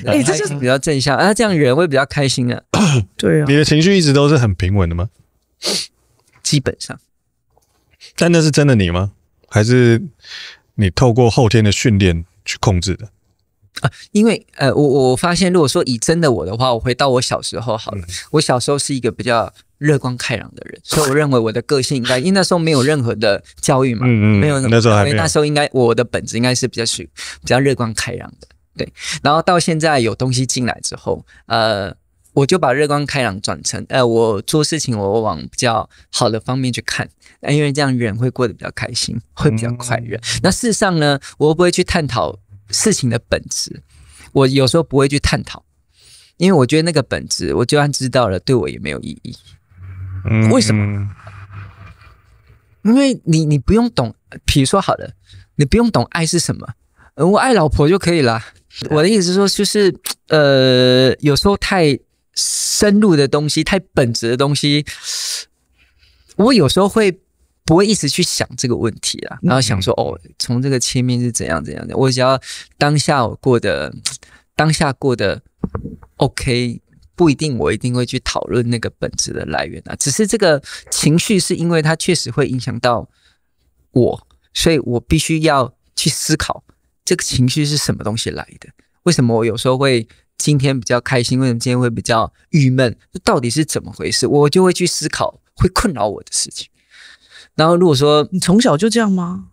哎、欸，这就是比较正向啊，这样人会比较开心啊。对啊，你的情绪一直都是很平稳的吗？基本上。但那是真的你吗？还是你透过后天的训练去控制的？啊，因为呃，我我发现，如果说以真的我的话，我回到我小时候好了，嗯、我小时候是一个比较。乐观开朗的人，所以我认为我的个性应该，因为那时候没有任何的教育嘛，嗯嗯没有那时候还没有，那时候应该我的本质应该是比较属比较乐观开朗的，对。然后到现在有东西进来之后，呃，我就把乐观开朗转成，呃，我做事情我往比较好的方面去看，因为这样人会过得比较开心，会比较快乐。嗯、那事实上呢，我不会去探讨事情的本质，我有时候不会去探讨，因为我觉得那个本质，我就算知道了，对我也没有意义。为什么？因为你你不用懂，比如说好了，你不用懂爱是什么，我爱老婆就可以了。我的意思是说，就是呃，有时候太深入的东西，太本质的东西，我有时候会不会一直去想这个问题啦，然后想说哦，从这个切面是怎样怎样的，我只要当下我过得当下过得 OK。不一定，我一定会去讨论那个本质的来源啊。只是这个情绪是因为它确实会影响到我，所以我必须要去思考这个情绪是什么东西来的。为什么我有时候会今天比较开心，为什么今天会比较郁闷？到底是怎么回事？我就会去思考会困扰我的事情。然后如果说你从小就这样吗？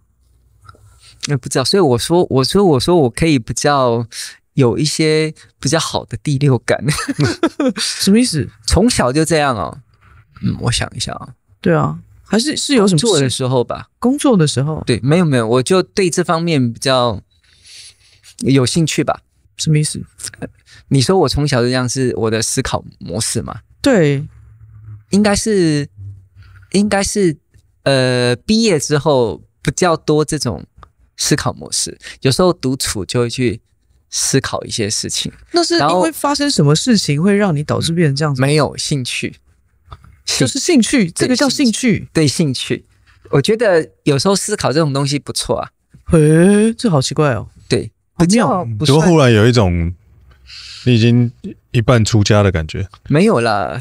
那不知道，所以我说，我说，我说，我可以比较。有一些比较好的第六感，什么意思？从小就这样哦。嗯，我想一下啊、哦。对啊，还是是有什么做的时候吧？工作的时候。对，没有没有，我就对这方面比较有兴趣吧。什么意思？你说我从小就这样是我的思考模式吗？对，应该是，应该是，呃，毕业之后比较多这种思考模式，有时候独处就会去。思考一些事情，那是因为发生什么事情会让你导致变成这样子？没有兴趣，就是兴趣，这个叫兴趣，对兴趣。我觉得有时候思考这种东西不错啊。诶，这好奇怪哦。对，不妙，不是。忽然有一种你已经一半出家的感觉。没有啦，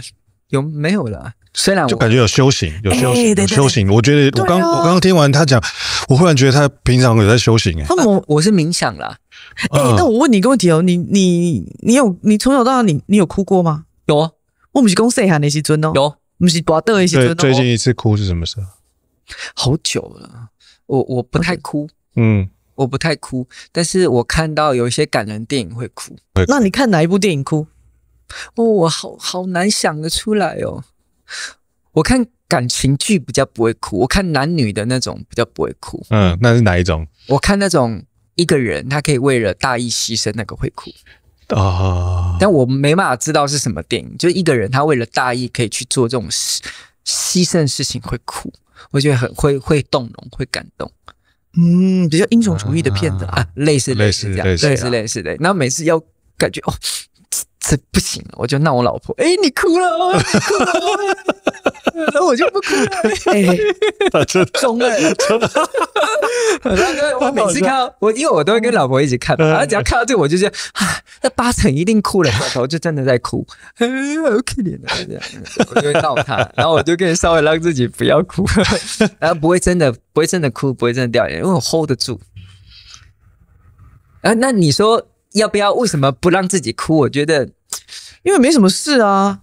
有没有啦？虽然我就感觉有修行，有修行，欸、對對對有修行。我觉得我刚、哦、我刚听完他讲，我忽然觉得他平常有在修行、欸。他我、啊、我是冥想啦。哎、欸，那我问你一个问题哦，你你你有你从小到大你你有哭过吗？有啊，我不是讲细汉的时阵哦，有，不是大肚的时阵哦。最近一次哭是什么时候？好久了，我我不太哭，嗯，我不太哭，但是我看到有一些感人电影会哭。那你看哪一部电影哭？哦，我好好难想得出来哦。我看感情剧比较不会哭，我看男女的那种比较不会哭。嗯，那是哪一种？我看那种一个人他可以为了大义牺牲那个会哭。哦，但我没办法知道是什么电影，就是一个人他为了大义可以去做这种牺牲的事情会哭。我觉得很会会动容，会感动，嗯，比较英雄主义的片子 啊, 啊，类似类似这样，类似类似类似的。那每次要感觉哦，这不行了，我就闹我老婆，哎、欸，你哭了哦，你哭了哦，那我就不哭了，哎、欸，中了，我每次看到我，因为我都会跟老婆一起看嘛，然后只要看到这个，我就觉得啊，那八成一定哭了，然后就真的在哭，哎、欸，好可怜啊，这样，我就会闹他，然后我就可以稍微让自己不要哭，然后不会真的不会真的哭，不会真的掉眼泪，因为我 hold 得住。啊，那你说？要不要？为什么不让自己哭？我觉得，因为没什么事啊，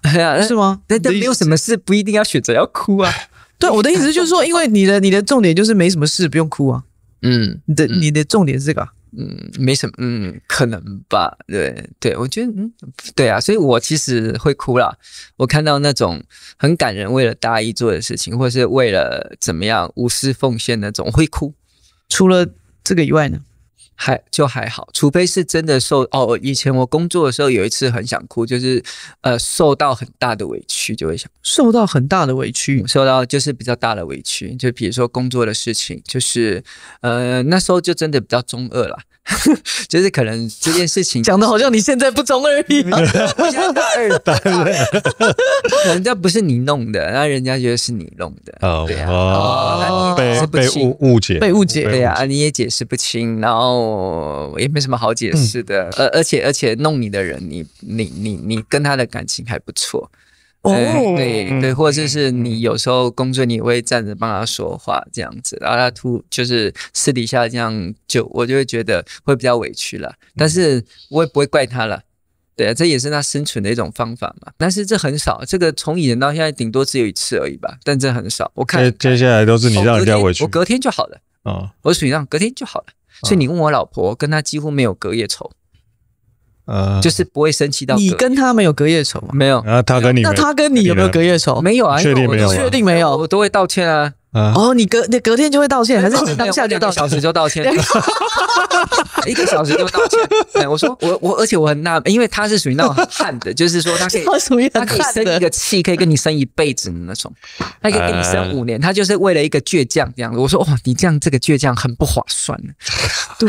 是吗？但但没有什么事，不一定要选择要哭啊。对，我的意思就是说，因为你的你的重点就是没什么事，不用哭啊。嗯，你的你的重点是这个、啊，嗯，没什么，嗯，可能吧。对对，我觉得，嗯，对啊，所以我其实会哭啦。我看到那种很感人，为了大义做的事情，或是为了怎么样无私奉献那种，会哭。除了这个以外呢？还就还好，除非是真的受哦。以前我工作的时候有一次很想哭，就是呃受到很大的委屈就会想受到很大的委屈，受到就是比较大的委屈，就比如说工作的事情，就是呃那时候就真的比较中二啦，就是可能这件事情讲的好像你现在不中二一样，我现在大二大二，人家不是你弄的，那人家觉得是你弄的，哦、对啊，哦、被被误误解，被误解，对啊，你也解释不清，然后。哦，也没什么好解释的，而、嗯、而且而且弄你的人，你你你你跟他的感情还不错，哦，呃、对对，或者是你有时候工作你也会站着帮他说话这样子，然后他突就是私底下这样，就我就会觉得会比较委屈了，但是我也不会怪他了，对啊，这也是他生存的一种方法嘛，但是这很少，这个从以前到现在顶多只有一次而已吧，但这很少，我看接下来都是你让人家委屈，我隔天就好了，哦，我属于让隔天就好了。所以你问我老婆，跟她几乎没有隔夜仇，呃，就是不会生气到。你跟她没有隔夜仇吗？没有。啊，她跟你那她跟你有没有隔夜仇？没有啊，确定没有？确定没有？我都会道歉啊。哦，你隔你隔天就会道歉，还是当下就道歉？两个小时就道歉，一个小时就道歉。我说我我，而且我很那，因为她是属于那种悍的，就是说她可以她可以生一个气，可以跟你生一辈子的那种，她可以跟你生五年，她就是为了一个倔强这样子。我说哇，你这样这个倔强很不划算。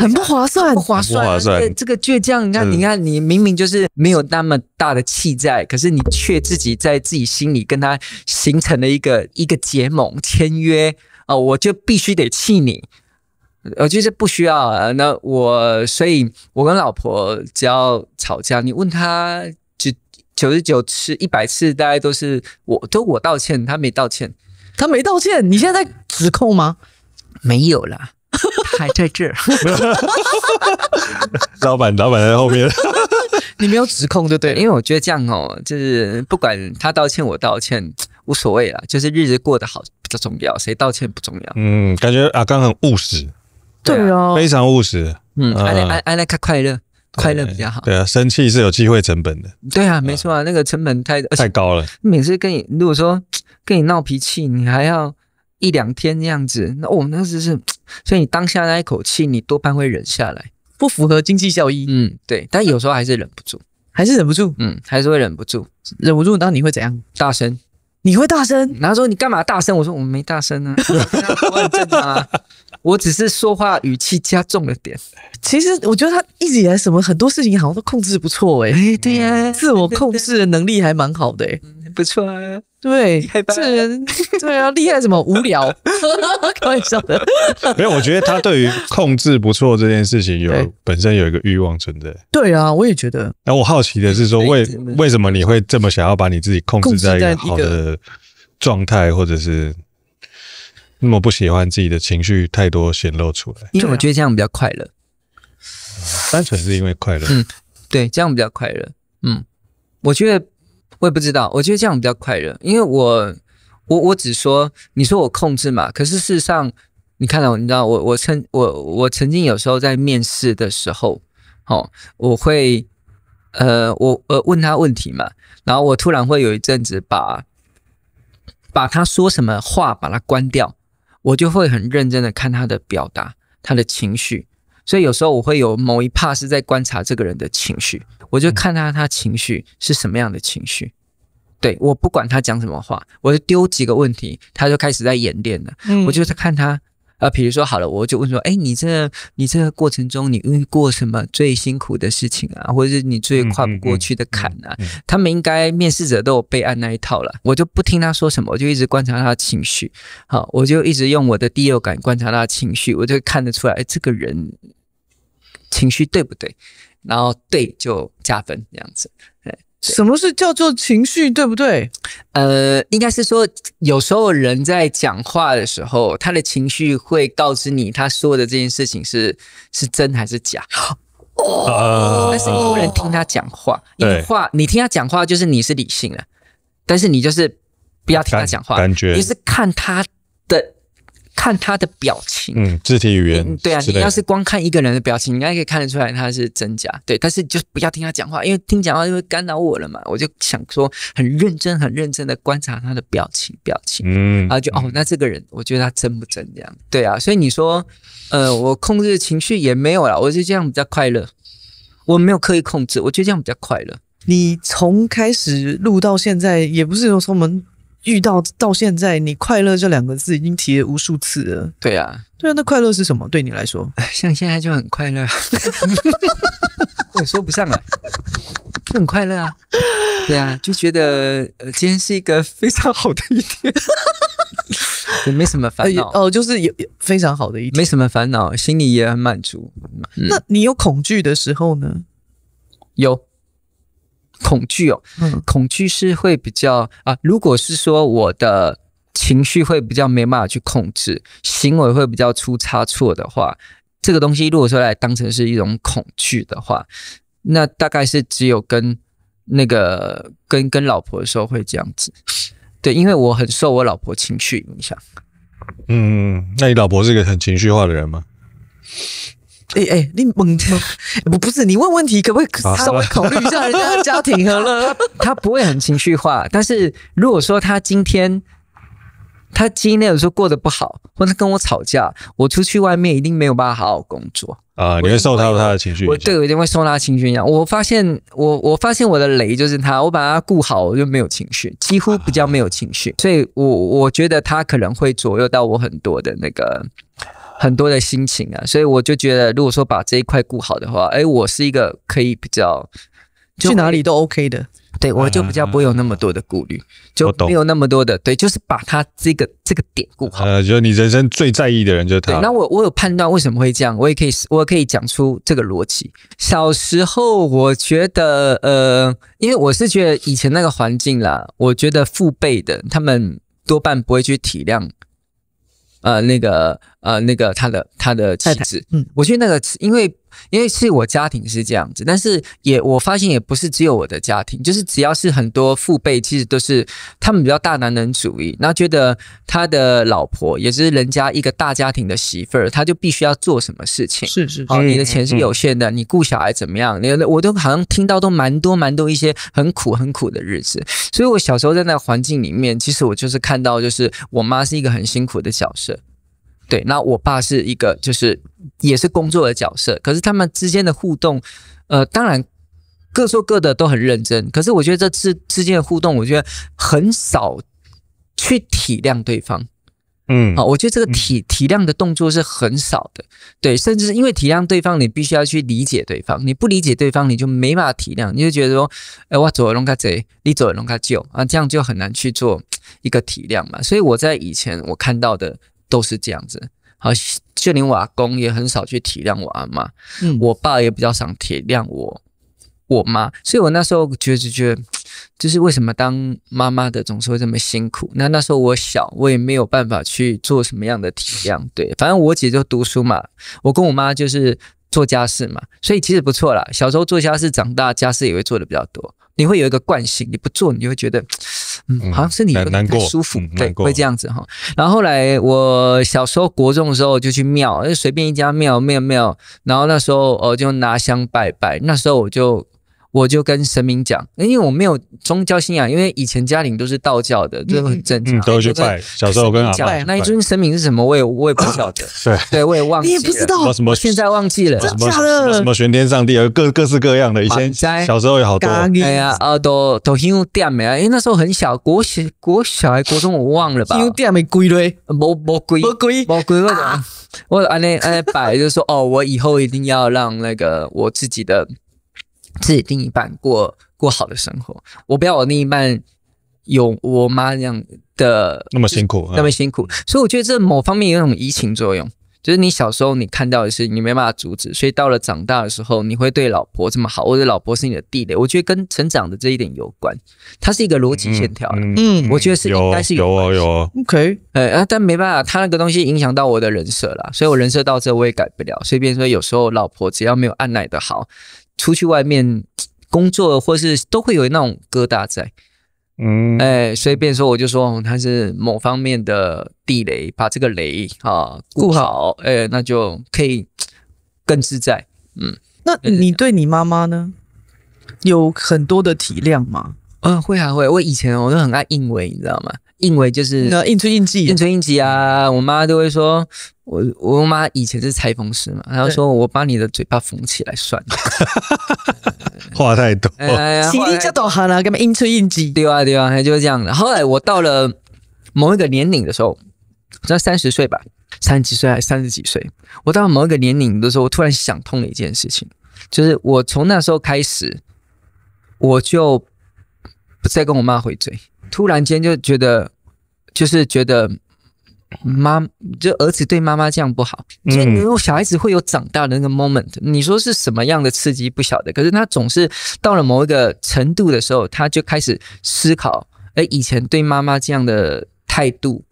很不划算，不划算。划算这个、这个倔强，你看，你看，你明明就是没有那么大的气在，可是你却自己在自己心里跟他形成了一个一个结盟、签约啊、呃，我就必须得气你。我觉得不需要、啊。那我，所以我跟老婆只要吵架，你问她就九十九次、一百次，大概都是我都我道歉，她没道歉，她没道歉。你现在在指控吗？没有啦。还在这儿老板，老板在后面。你没有指控，对不对？因为我觉得这样哦，就是不管他道歉，我道歉无所谓啦，就是日子过得好比较重要，谁道歉不重要。嗯，感觉阿刚很务实，对啊，非常务实。嗯，安安安安，看快乐。快乐比较好。对啊，生气是有机会成本的。对啊，没错啊，那个成本太太高了。每次跟你如果说跟你闹脾气，你还要。一两天那样子，那我、哦、那只是，所以你当下那一口气，你多半会忍下来，不符合经济效益。嗯，对，但有时候还是忍不住，还是忍不住，嗯，还是会忍不住，忍不住，然后你会怎样？大声，你会大声，然后说你干嘛大声？我说我没大声啊，我很正常啊，我只是说话语气加重了点。其实我觉得他一直以来什么很多事情好像都控制不错哎、欸，哎、欸，对呀、啊，自我控制的能力还蛮好的哎、欸。不错啊，对，这人对啊，厉害什么无聊，开玩笑的。没有，我觉得他对于控制不错这件事情有本身有一个欲望存在。对啊，我也觉得。那我好奇的是说，为为什么你会这么想要把你自己控制在一个好的状态，或者是那么不喜欢自己的情绪太多显露出来？因为我觉得这样比较快乐。单纯是因为快乐，嗯，对，这样比较快乐，嗯，我觉得我也不知道，我觉得这样比较快乐，因为我我我只说，你说我控制嘛，可是事实上，你看到、哦、你知道我我曾我我曾经有时候在面试的时候，哦，我会呃我呃问他问题嘛，然后我突然会有一阵子把把他说什么话把它关掉，我就会很认真的看他的表达，他的情绪。所以有时候我会有某一 part 是在观察这个人的情绪，我就看他他情绪是什么样的情绪。对，我不管他讲什么话，我就丢几个问题，他就开始在演练了。嗯、我就在看他，呃，比如说好了，我就问说，哎、欸，你这你这个过程中，你遇过什么最辛苦的事情啊，或者是你最跨不过去的坎啊？嗯嗯嗯嗯、他们应该面试者都有备案那一套了。我就不听他说什么，我就一直观察他的情绪。好，我就一直用我的第六感观察他的情绪，我就看得出来，哎、欸，这个人。情绪对不对？然后对就加分这样子。什么是叫做情绪对不对？呃，应该是说有时候人在讲话的时候，他的情绪会告知你他说的这件事情是是真还是假。哦，但是你不能听他讲话，因为话你听他讲话就是你是理性了，但是你就是不要听他讲话，感觉你是看他的。看他的表情，嗯，肢体语言，嗯、对啊，你要是光看一个人的表情，你应该可以看得出来他是真假，对。但是就不要听他讲话，因为听讲话就会干扰我了嘛。我就想说，很认真、很认真的观察他的表情，表情，嗯，然后就哦，那这个人，我觉得他真不真这样，对啊。所以你说，呃，我控制情绪也没有啦，我就这样比较快乐，我没有刻意控制，我觉得这样比较快乐。你从开始录到现在，也不是说从我们。遇到到现在，你快乐这两个字已经提了无数次了。对啊，对啊，那快乐是什么？对你来说，像现在就很快乐，我说不上来，就很快乐啊。对啊，就觉得呃，今天是一个非常好的一天，也没什么烦恼、呃、哦，就是有非常好的一天，没什么烦恼，心里也很满足。嗯、那你有恐惧的时候呢？有。恐惧哦，嗯、恐惧是会比较啊。如果是说我的情绪会比较没办法去控制，行为会比较出差错的话，这个东西如果说来当成是一种恐惧的话，那大概是只有跟那个跟跟老婆的时候会这样子。对，因为我很受我老婆情绪影响。嗯，那你老婆是一个很情绪化的人吗？哎哎、欸欸，你猛的、欸、不是你问问题，可不可以稍微考虑一下人家的家庭好了？他不会很情绪化，但是如果说他今天他今天有时候过得不好，或者跟我吵架，我出去外面一定没有办法好好工作啊！你会受到他的情绪影响，我对我一定会受他的情绪影响。我发现我我发现我的雷就是他，我把他顾好，我就没有情绪，几乎比较没有情绪，啊、所以我我觉得他可能会左右到我很多的那个。很多的心情啊，所以我就觉得，如果说把这一块顾好的话，哎、欸，我是一个可以比较去哪里都 OK 的，对我就比较不会有那么多的顾虑，嗯、就没有那么多的对，就是把他这个这个点顾好。呃，就是你人生最在意的人就是他。对，那我我有判断为什么会这样，我也可以我也可以讲出这个逻辑。小时候我觉得，呃，因为我是觉得以前那个环境啦，我觉得父辈的他们多半不会去体谅。呃，那个，呃，那个他的他的妻子，嗯，我觉得那个，因为因为是我家庭是这样子，但是也我发现也不是只有我的家庭，就是只要是很多父辈，其实都是他们比较大男人主义，那觉得他的老婆也是人家一个大家庭的媳妇儿，他就必须要做什么事情，是是，好，你的钱是有限的，你顾小孩怎么样？你我都好像听到都蛮多蛮多一些很苦很苦的日子。所以我小时候在那个环境里面，其实我就是看到，就是我妈是一个很辛苦的角色，对，那我爸是一个就是也是工作的角色，可是他们之间的互动，呃，当然各说各的都很认真，可是我觉得这之之间的互动，我觉得很少去体谅对方。嗯，好，我觉得这个体体谅的动作是很少的，对，甚至因为体谅对方，你必须要去理解对方，你不理解对方，你就没办法体谅，你就觉得说，哎、欸，我做弄个贼，你做弄个旧啊，这样就很难去做一个体谅嘛。所以我在以前我看到的都是这样子，好，就连我阿公也很少去体谅我阿妈，嗯、我爸也比较少体谅我我妈，所以我那时候觉得就觉得。就是为什么当妈妈的总是会这么辛苦？那那时候我小，我也没有办法去做什么样的体谅。对，反正我姐就读书嘛，我跟我妈就是做家事嘛，所以其实不错啦。小时候做家事，长大家事也会做的比较多。你会有一个惯性，你不做，你就会觉得，嗯，好像身体有点不太舒服，对，会这样子哈。然后后来我小时候国中的时候就去庙，就随便一家庙庙庙，然后那时候呃就拿香拜拜，那时候我就。我就跟神明讲，因为我没有宗教信仰，因为以前家庭都是道教的，这很正常。嗯，都去拜。小时候我跟阿爸拜，那一尊神明是什么，我也我也不晓得。对，对我也忘记。你也不知道什么？现在忘记了，真的假的？什么玄天上帝，有各各式各样的。以前小时候有好多。哎呀，啊，都都香点的，因为那时候很小，国小国小还国中我忘了吧。香点的贵嘞，无无贵，无贵，无贵那种。我安尼安尼摆，就是说哦，我以后一定要让那个我自己的。自己另一半过过好的生活，我不要我另一半有我妈那样的那么辛苦，啊，那么辛苦。所以我觉得这某方面有一种移情作用，就是你小时候你看到的是你没办法阻止，所以到了长大的时候，你会对老婆这么好，或者老婆是你的地雷。我觉得跟成长的这一点有关，它是一个逻辑线条的。嗯，我觉得是应该是有关系，有有有。OK， 呃，但没办法，他那个东西影响到我的人设啦，所以我人设到这我也改不了。所以变成说，有时候老婆只要没有按捺的好。出去外面工作，或是都会有那种疙瘩在，嗯，哎，所以变说我就说他是某方面的地雷，把这个雷啊顾好，哎，那就可以更自在。嗯，那你对你妈妈呢，有很多的体谅吗？嗯，会啊会。我以前我都很爱硬维，你知道吗？硬维就是硬吹硬挤，硬吹硬挤啊！我妈都会说。我我妈以前是裁缝师嘛，然后说我把你的嘴巴缝起来算了，话太多，心里就懂了，干嘛硬吹硬挤？对啊对啊，他就是这样的。后来我到了某一个年龄的时候，那三十岁吧，三十几岁还三十几岁，我到了某一个年龄的时候，我突然想通了一件事情，就是我从那时候开始，我就不再跟我妈回嘴，突然间就觉得，就是觉得。妈，就儿子对妈妈这样不好，所以因为小孩子会有长大的那个 moment， 你说是什么样的刺激不晓得，可是他总是到了某一个程度的时候，他就开始思考，哎，以前对妈妈这样的态度，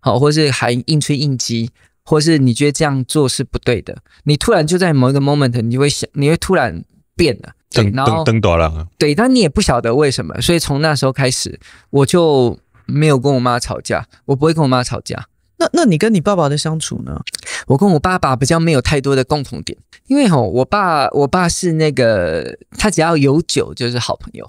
好，或是还硬吹硬激，或是你觉得这样做是不对的，你突然就在某一个 moment， 你就会想，你会突然变了，对，然后灯短了，对，但你也不晓得为什么，所以从那时候开始，我就没有跟我妈吵架，我不会跟我妈吵架。那那你跟你爸爸的相处呢？我跟我爸爸比较没有太多的共同点，因为吼，我爸我爸是那个他只要有酒就是好朋友，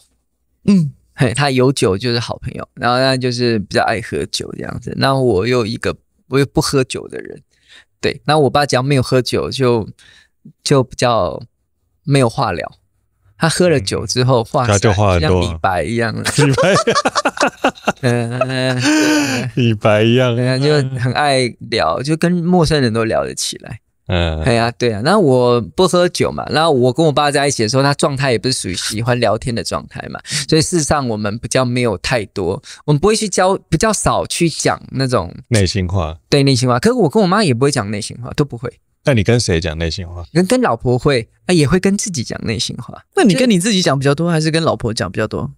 嗯，嘿，他有酒就是好朋友，然后他就是比较爱喝酒这样子。那我又一个我又不喝酒的人，对，那我爸只要没有喝酒就就比较没有话聊。他喝了酒之后，话就像李白一样了，李白，嗯，李白一样，就很爱聊，就跟陌生人都聊得起来。嗯，对啊，对啊。那我不喝酒嘛，然后我跟我爸在一起的时候，他状态也不是属于喜欢聊天的状态嘛，所以事实上我们比较没有太多，我们不会去教，比较少去讲那种内心话，对内心话。可是我跟我妈也不会讲内心话，都不会。那你跟谁讲内心话？跟跟老婆会啊，也会跟自己讲内心话。那你跟你自己讲比较多，还是跟老婆讲比较多？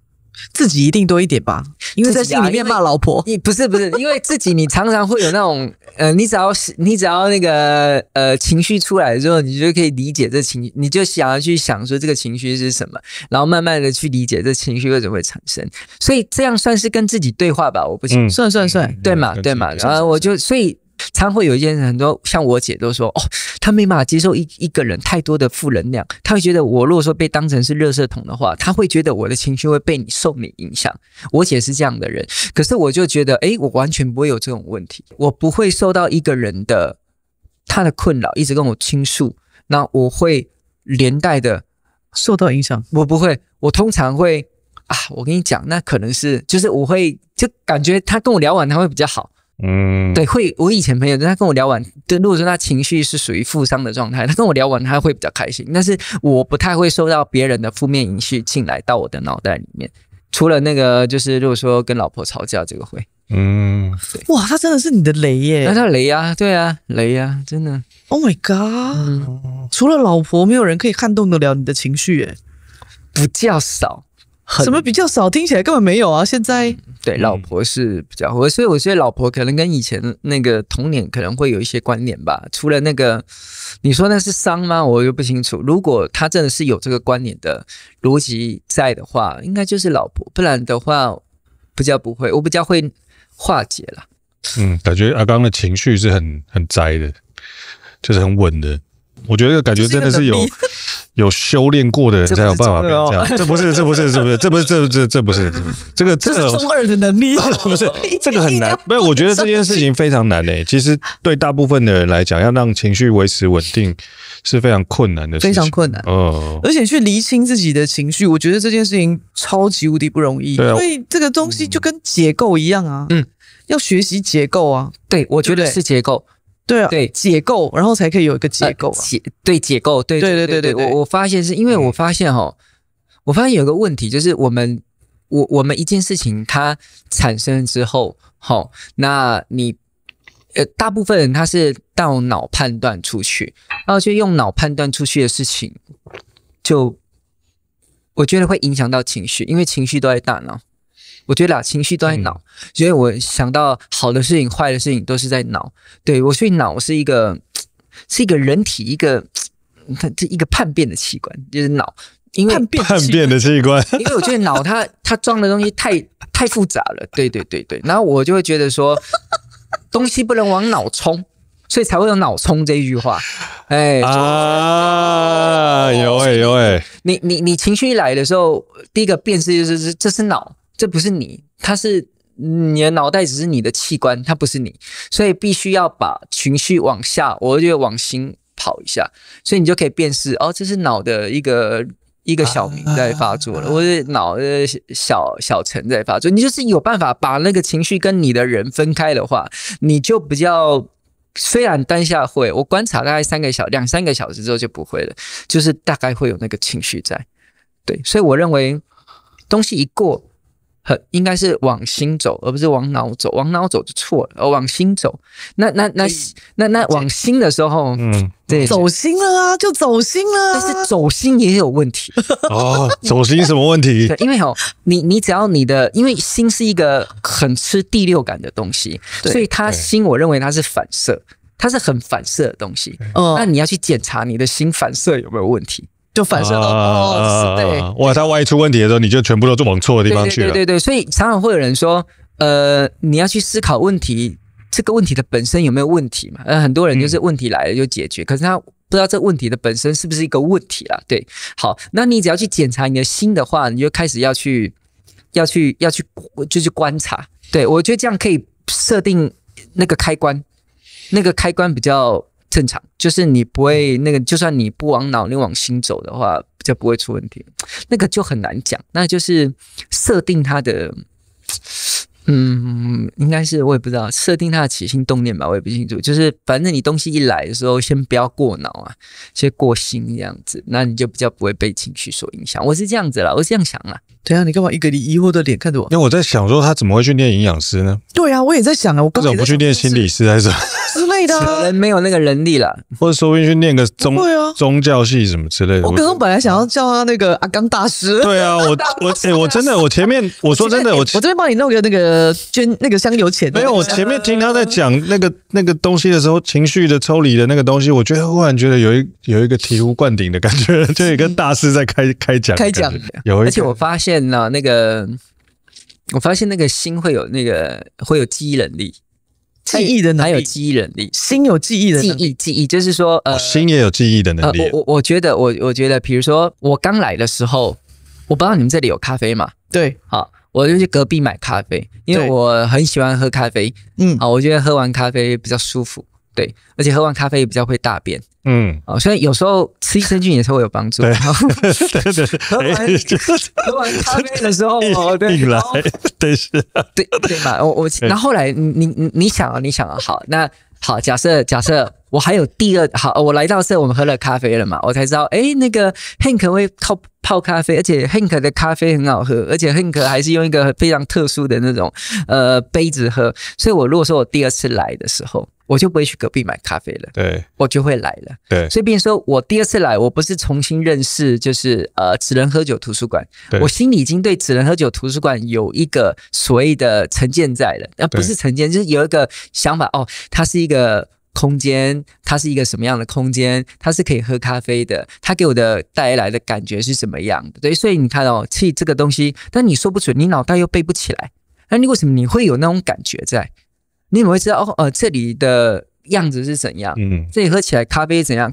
自己一定多一点吧，因为在心里面骂老婆。你不是不是，因为自己你常常会有那种呃，你只要你只要那个呃情绪出来之后，你就可以理解这情绪，你就想要去想说这个情绪是什么，然后慢慢的去理解这情绪为什么会产生。所以这样算是跟自己对话吧？我不行，嗯、算算算，对嘛对嘛。然后我就所以。常会有一件很多像我姐都说哦，她没办法接受一一个人太多的负能量，她会觉得我如果说被当成是垃圾桶的话，她会觉得我的情绪会被你受你影响。我姐是这样的人，可是我就觉得，哎，我完全不会有这种问题，我不会受到一个人的他的困扰，一直跟我倾诉，那我会连带的受到影响。我不会，我通常会啊，我跟你讲，那可能是就是我会就感觉他跟我聊完他会比较好。嗯，对，会。我以前朋友他跟我聊完，对，如果说他情绪是属于负伤的状态，他跟我聊完他会比较开心。但是我不太会受到别人的负面情绪进来到我的脑袋里面，除了那个就是如果说跟老婆吵架这个会。嗯，哇，他真的是你的雷耶！那、啊、他雷啊，对啊，雷啊，真的。Oh my god！、嗯、除了老婆，没有人可以撼动得了你的情绪耶。比较少，什么比较少？听起来根本没有啊！现在、嗯、对老婆是比较，所以我觉得老婆可能跟以前那个童年可能会有一些关联吧。除了那个，你说那是伤吗？我又不清楚。如果他真的是有这个关联的逻辑在的话，应该就是老婆，不然的话比较不会，我比较会化解了。嗯，感觉阿刚的情绪是很很宅的，就是很稳的。我觉得感觉真的是有有修炼过的人才有办法这样。这不是这不是这不是这不是这这这不是这个这是中二的能力，不是这个很难。没有，我觉得这件事情非常难诶。其实对大部分的人来讲，要让情绪维持稳定是非常困难的事情，非常困难。哦，而且去厘清自己的情绪，我觉得这件事情超级无敌不容易，因为这个东西就跟解构一样啊。嗯，要学习解构啊。对，我觉得是解构。对啊，对解构，然后才可以有一个解构、啊呃。解对解构，对对对对 对, 对, 对。我我发现是因为我发现哈，我发现有个问题就是我们我我们一件事情它产生之后，哈，那你呃大部分人他是到脑判断出去，然后就用脑判断出去的事情，就我觉得会影响到情绪，因为情绪都在大脑。我觉得啦，情绪都在脑，嗯、所以我想到好的事情、坏的事情都是在脑。对我，所以脑是一个，是一个人体一个，它一个叛变的器官，就是脑。因为叛变的器官，因为我觉得脑它它装的东西太太复杂了。对对对对，然后我就会觉得说，东西不能往脑冲。所以才会有脑冲这一句话，哎、欸、啊，有哎、欸、有哎、欸，你你你情绪一来的时候，第一个辨识就是这是脑，这不是你，它是你的脑袋只是你的器官，它不是你，所以必须要把情绪往下，我就往心跑一下，所以你就可以辨识哦，这是脑的一个一个小明在发作了，啊、或是脑的小小陈在发作，你就是有办法把那个情绪跟你的人分开的话，你就比较。虽然当下会，我观察大概三个小两三个小时之后就不会了，就是大概会有那个情绪在，对，所以我认为东西一过，很应该是往心走，而不是往脑走，往脑走就错了，而往心走，那那那那那往心的时候，嗯，对，走心了啊，就走心了、啊，但是走心也有问题哦，走心什么问题？对，因为哦，你你只要你的，因为心是一个很吃第六感的东西，所以它心，我认为它是反射，它是很反射的东西，那你要去检查你的心反射有没有问题。就反射到哦，对，哇，他万一出问题的时候，你就全部都往错的地方去了。对对 对, 对，所以常常会有人说，呃，你要去思考问题，这个问题的本身有没有问题嘛？呃，很多人就是问题来了就解决，嗯、可是他不知道这问题的本身是不是一个问题啦。对，好，那你只要去检查你的心的话，你就开始要去，要去，要去，就去观察。对，我觉得这样可以设定那个开关，那个开关比较。正常，就是你不会那个，就算你不往脑，你往心走的话，就不会出问题。那个就很难讲，那就是设定它的，嗯，应该是我也不知道，设定它的起心动念吧，我也不清楚。就是反正你东西一来的时候，先不要过脑啊，先过心这样子，那你就比较不会被情绪所影响。我是这样子啦，我是这样想啦。对啊，你干嘛一个疑惑的脸看着我？因为我在想说他怎么会去念营养师呢？对啊，我也在想啊，我刚才怎么不去念心理师还是什么之类的、啊？可能没有那个能力啦，或者说不定去念个宗、啊、宗教系什么之类的。我刚刚本来想要叫他那个阿刚大师。对啊，我我哎、欸，我真的，我前面我说真的，我、欸、我这边帮你弄个那个捐那个香油钱。没有，我前面听他在讲那个那个东西的时候，情绪的抽离的那个东西，我觉得忽然觉得有一有一个醍醐灌顶的感觉，就有一个大师在开开讲开讲，有一而且我发现。那个，我发现那个心会有那个会有记忆能力，记忆的能力，还有记忆能力，心有记忆的能力，记忆记忆就是说，呃，哦、心也有记忆的能力。呃、我我觉得我我觉得，比如说我刚来的时候，我不知道你们这里有咖啡嘛？对，好，我就去隔壁买咖啡，因为我很喜欢喝咖啡。嗯，好，我觉得喝完咖啡比较舒服。对，而且喝完咖啡也比较会大便，嗯，哦，所以有时候吃益生菌也是会有帮助。对，喝完喝完咖啡的时候，哦，对，对是，对对嘛，我我然后后来你你你想啊，你想啊，好，那好，假设假设我还有第二好，我来到这我们喝了咖啡了嘛，我才知道，哎，那个 Hank 会靠泡咖啡，而且 Hank 的咖啡很好喝，而且 Hank 还是用一个非常特殊的那种呃杯子喝，所以我如果说我第二次来的时候。我就不会去隔壁买咖啡了，对，我就会来了，对，所以变成说我第二次来，我不是重新认识，就是呃，只能喝酒图书馆，我心里已经对只能喝酒图书馆有一个所谓的成见在了，那、呃、不是成见，就是有一个想法哦，它是一个空间，它是一个什么样的空间，它是可以喝咖啡的，它给我的带来的感觉是什么样的，对，所以你看哦，其实这个东西，但你说不准，你脑袋又背不起来，那你为什么你会有那种感觉在？你们会知道哦，呃，这里的样子是怎样？嗯，这里喝起来咖啡怎样？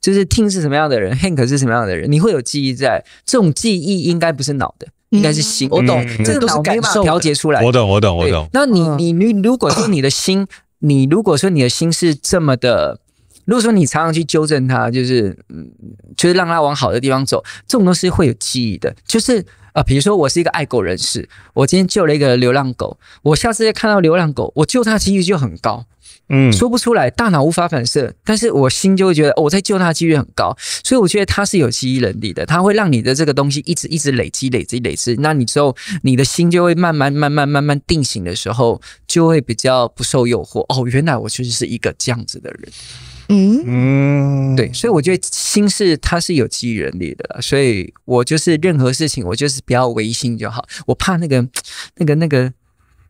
就是Tim是什么样的人 ，Hank 是什么样的人？你会有记忆在，这种记忆应该不是脑的，应该是心。嗯、我懂，嗯、这个都是感受调节出来的。我懂，我懂，我懂。那你你你，如果说你的心，你如果说你的心是这么的，如果说你常常去纠正它，就是嗯，就是让它往好的地方走，这种东西会有记忆的，就是。啊，比如说我是一个爱狗人士，我今天救了一个流浪狗，我下次再看到流浪狗，我救它的几率就很高，嗯，说不出来，大脑无法反射，但是我心就会觉得、哦、我在救它的几率很高，所以我觉得它是有记忆能力的，它会让你的这个东西一直一直累积累积累积，那你之后你的心就会慢慢慢慢慢慢定型的时候，就会比较不受诱惑。哦，原来我就是一个这样子的人。嗯，对，所以我觉得心是它是有记忆能力的，所以我就是任何事情我就是不要违心就好，我怕那个那个那个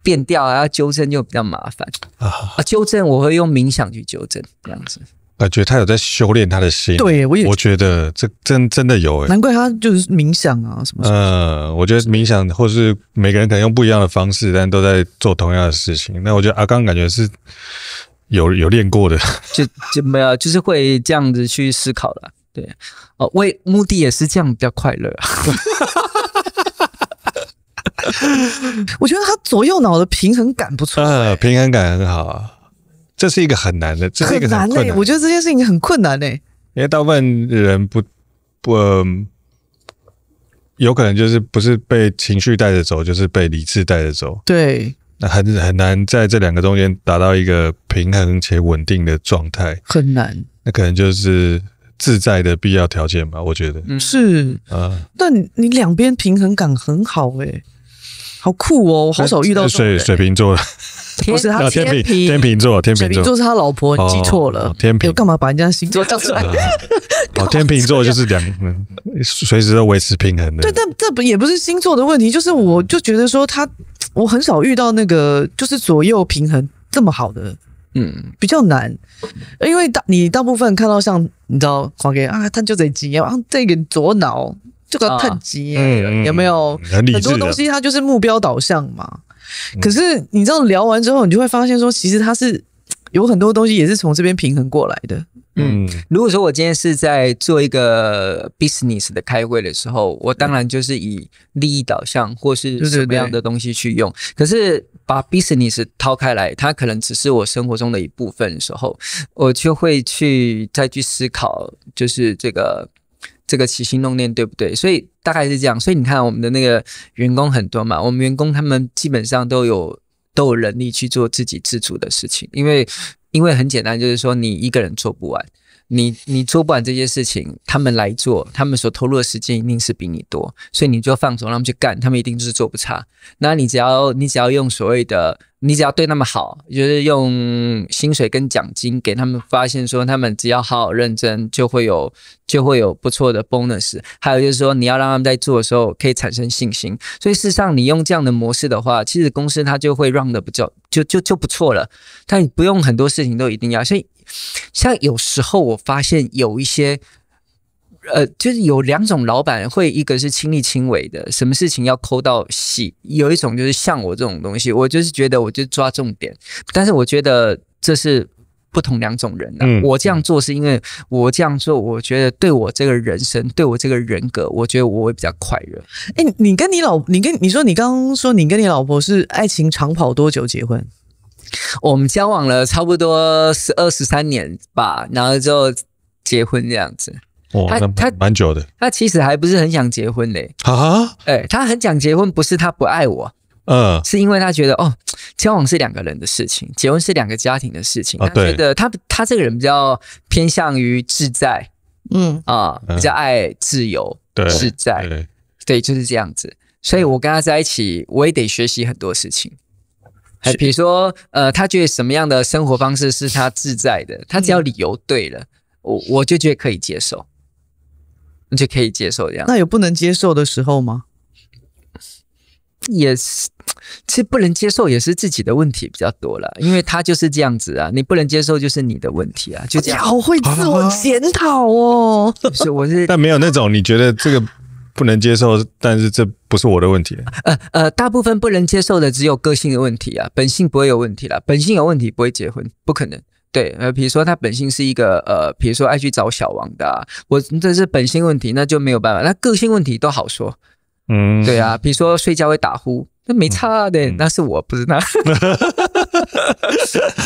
变调啊，要纠正就比较麻烦啊。纠正我会用冥想去纠正，这样子。感觉他有在修炼他的心，对，我也我觉得这真真的有诶，难怪他就是冥想啊什么什么。嗯，我觉得冥想或是每个人可能用不一样的方式，但都在做同样的事情。那我觉得阿刚感觉是。有有练过的就，就就没有，就是会这样子去思考了。对，哦，为目的也是这样比较快乐、啊。我觉得他左右脑的平衡感不错、欸，呃，平衡感很好啊。这是一个很难的，这是一个很困难、欸。我觉得这件事情很困难诶、欸，因为大部分人不不、呃，有可能就是不是被情绪带着走，就是被理智带着走。对。那很很难在这两个中间达到一个平衡且稳定的状态，很难。那可能就是自在的必要条件吧，我觉得、嗯、是啊。但你两边平衡感很好哎、欸，好酷哦！我好少遇到這種人、欸、水水瓶座了，不是他天秤天秤座，天秤座是他老婆，你记错了。哦、天秤，我干嘛把人家星座叫出来？哦，天秤座就是两，随时都维持平衡的。对，但这也不是星座的问题，就是我就觉得说他。我很少遇到那个就是左右平衡这么好的，嗯，比较难，因为大你大部分看到像你知道黄给啊，他就得急啊，这个左脑这个太急，有没有很理智？很多东西它就是目标导向嘛。可是你知道聊完之后，你就会发现说，其实它是有很多东西也是从这边平衡过来的。嗯，如果说我今天是在做一个 business 的开会的时候，我当然就是以利益导向或是什么样的东西去用。对对对，可是把 business 掏开来，它可能只是我生活中的一部分的时候，我就会去再去思考，就是这个这个起心动念对不对？所以大概是这样。所以你看我们的那个员工很多嘛，我们员工他们基本上都有都有能力去做自己自主的事情，因为。因为很简单，就是说你一个人做不完，你你做不完这些事情，他们来做，他们所投入的时间一定是比你多，所以你就放手让他们去干，他们一定就是做不差。那你只要你只要用所谓的，你只要对他们好，就是用薪水跟奖金给他们，发现说他们只要好好认真，就会有就会有不错的 bonus。还有就是说，你要让他们在做的时候可以产生信心。所以事实上，你用这样的模式的话，其实公司它就会run的比较。就就就不错了，但不用很多事情都一定要。所以，像有时候我发现有一些，呃，就是有两种老板会，一个是亲力亲为的，什么事情要抠到细；有一种就是像我这种东西，我就是觉得我就抓重点。但是我觉得这是不同两种人啊。嗯、我这样做是因为我这样做，我觉得对我这个人生，对我这个人格，我觉得我会比较快乐。哎、欸，你跟你老，你跟你说，你刚刚说你跟你老婆是爱情长跑多久结婚？我们交往了差不多十二十三年吧，然后就结婚这样子。哦，他蛮久的。他其实还不是很想结婚嘞。啊？哎，他很想结婚，不是他不爱我，嗯，是因为他觉得哦，交往是两个人的事情，结婚是两个家庭的事情。他觉得他他这个人比较偏向于自在，嗯啊，比较爱自由，自在，对，就是这样子。所以我跟他在一起，我也得学习很多事情。哎，比如说，呃，他觉得什么样的生活方式是他自在的？他只要理由对了，嗯、我我就觉得可以接受，就可以接受这样。那有不能接受的时候吗？也是，其实不能接受也是自己的问题比较多了，因为他就是这样子啊，你不能接受就是你的问题啊，就这样。好会自我检讨哦。是，我是。但没有那种你觉得这个。不能接受，但是这不是我的问题。呃呃，大部分不能接受的只有个性的问题啊，本性不会有问题啦，本性有问题不会结婚，不可能。对，呃，比如说他本性是一个呃，比如说爱去找小王的、啊，我这是本性问题，那就没有办法。那个性问题都好说，嗯，对啊，比如说睡觉会打呼，那没差、啊、的，嗯、那是我不是他，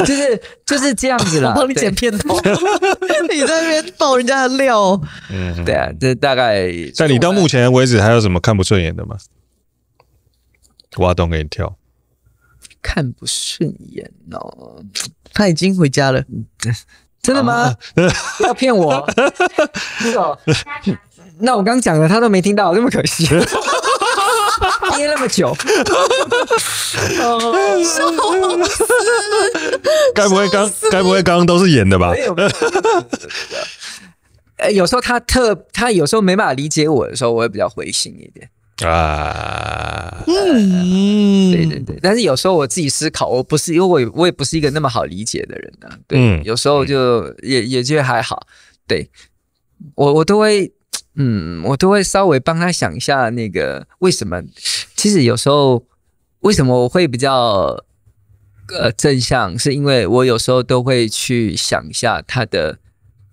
就是就是这样子啦。我帮你剪片头，你在那边爆人家的料。嗯，对啊，这大概。但你到目前为止还有什么看不顺眼的吗？挖洞给你跳。看不顺眼哦，他已经回家了。真的吗？不要骗我！那我刚讲的他都没听到，这么可惜，憋那么久。该不会刚该不会刚刚都是演的吧？有时候他特他有时候没办法理解我的时候，我会比较灰心一点。啊，嗯、呃，对对对，但是有时候我自己思考，我不是因为我我也不是一个那么好理解的人啊，对，嗯、有时候就也也就还好，对我我都会，嗯，我都会稍微帮他想一下那个为什么，其实有时候为什么我会比较呃正向，是因为我有时候都会去想一下他的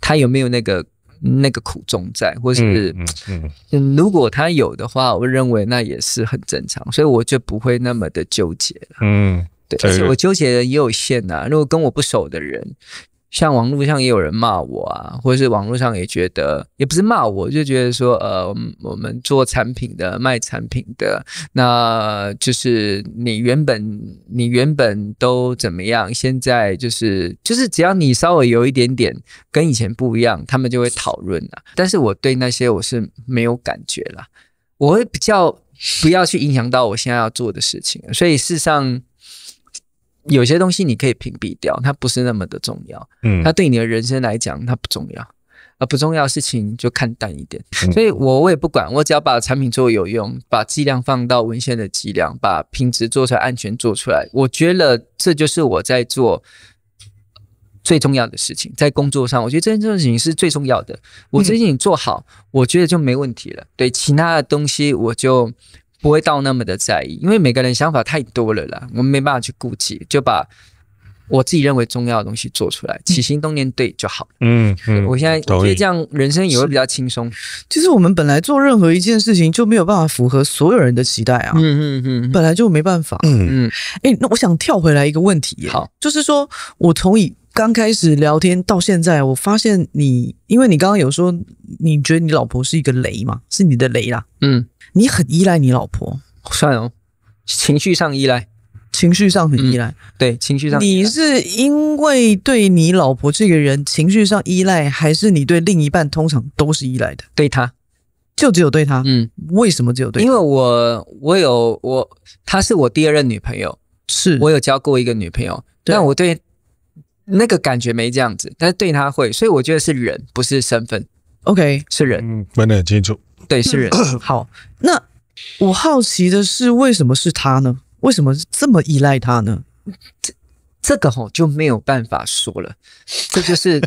他有没有那个。那个苦衷在，或是、嗯嗯嗯、如果他有的话，我认为那也是很正常，所以我就不会那么的纠结了。嗯，对，而且我纠结的也有限啊。如果跟我不熟的人，像网络上也有人骂我啊，或者是网络上也觉得，也不是骂我，就觉得说，呃，我们做产品的、卖产品的，那就是你原本你原本都怎么样，现在就是就是只要你稍微有一点点跟以前不一样，他们就会讨论啊。但是我对那些我是没有感觉啦，我会比较不要去影响到我现在要做的事情，所以事实上。有些东西你可以屏蔽掉，它不是那么的重要。嗯，它对你的人生来讲，它不重要。啊，不重要的事情就看淡一点。嗯、所以我我也不管，我只要把产品做有用，把剂量放到文献的剂量，把品质做出来，安全做出来。我觉得这就是我在做最重要的事情。在工作上，我觉得这件事情是最重要的。我这件事情做好，嗯、我觉得就没问题了。对其他的东西，我就。不会到那么的在意，因为每个人想法太多了啦，我们没办法去顾及，就把我自己认为重要的东西做出来，起心动念对就好了。嗯，嗯我现在我觉得这样人生也会比较轻松。就是我们本来做任何一件事情就没有办法符合所有人的期待啊，嗯嗯嗯，本来就没办法。嗯嗯，哎、欸，那我想跳回来一个问题耶，好，就是说我从以刚开始聊天到现在，我发现你，因为你刚刚有说你觉得你老婆是一个雷嘛，是你的雷啦，嗯。你很依赖你老婆，算哦，情绪上依赖，情绪上很依赖，嗯、对，情绪上依赖。你是因为对你老婆这个人情绪上依赖，还是你对另一半通常都是依赖的？对他，就只有对他。嗯，为什么只有对他？因为我我有我，她是我第二任女朋友，是我有交过一个女朋友，但我对那个感觉没这样子，但是对她会，所以我觉得是人，不是身份。OK， 是人，嗯，分得很清楚。对，是人。好，那我好奇的是，为什么是他呢？为什么这么依赖他呢？这这个吼就没有办法说了，这就是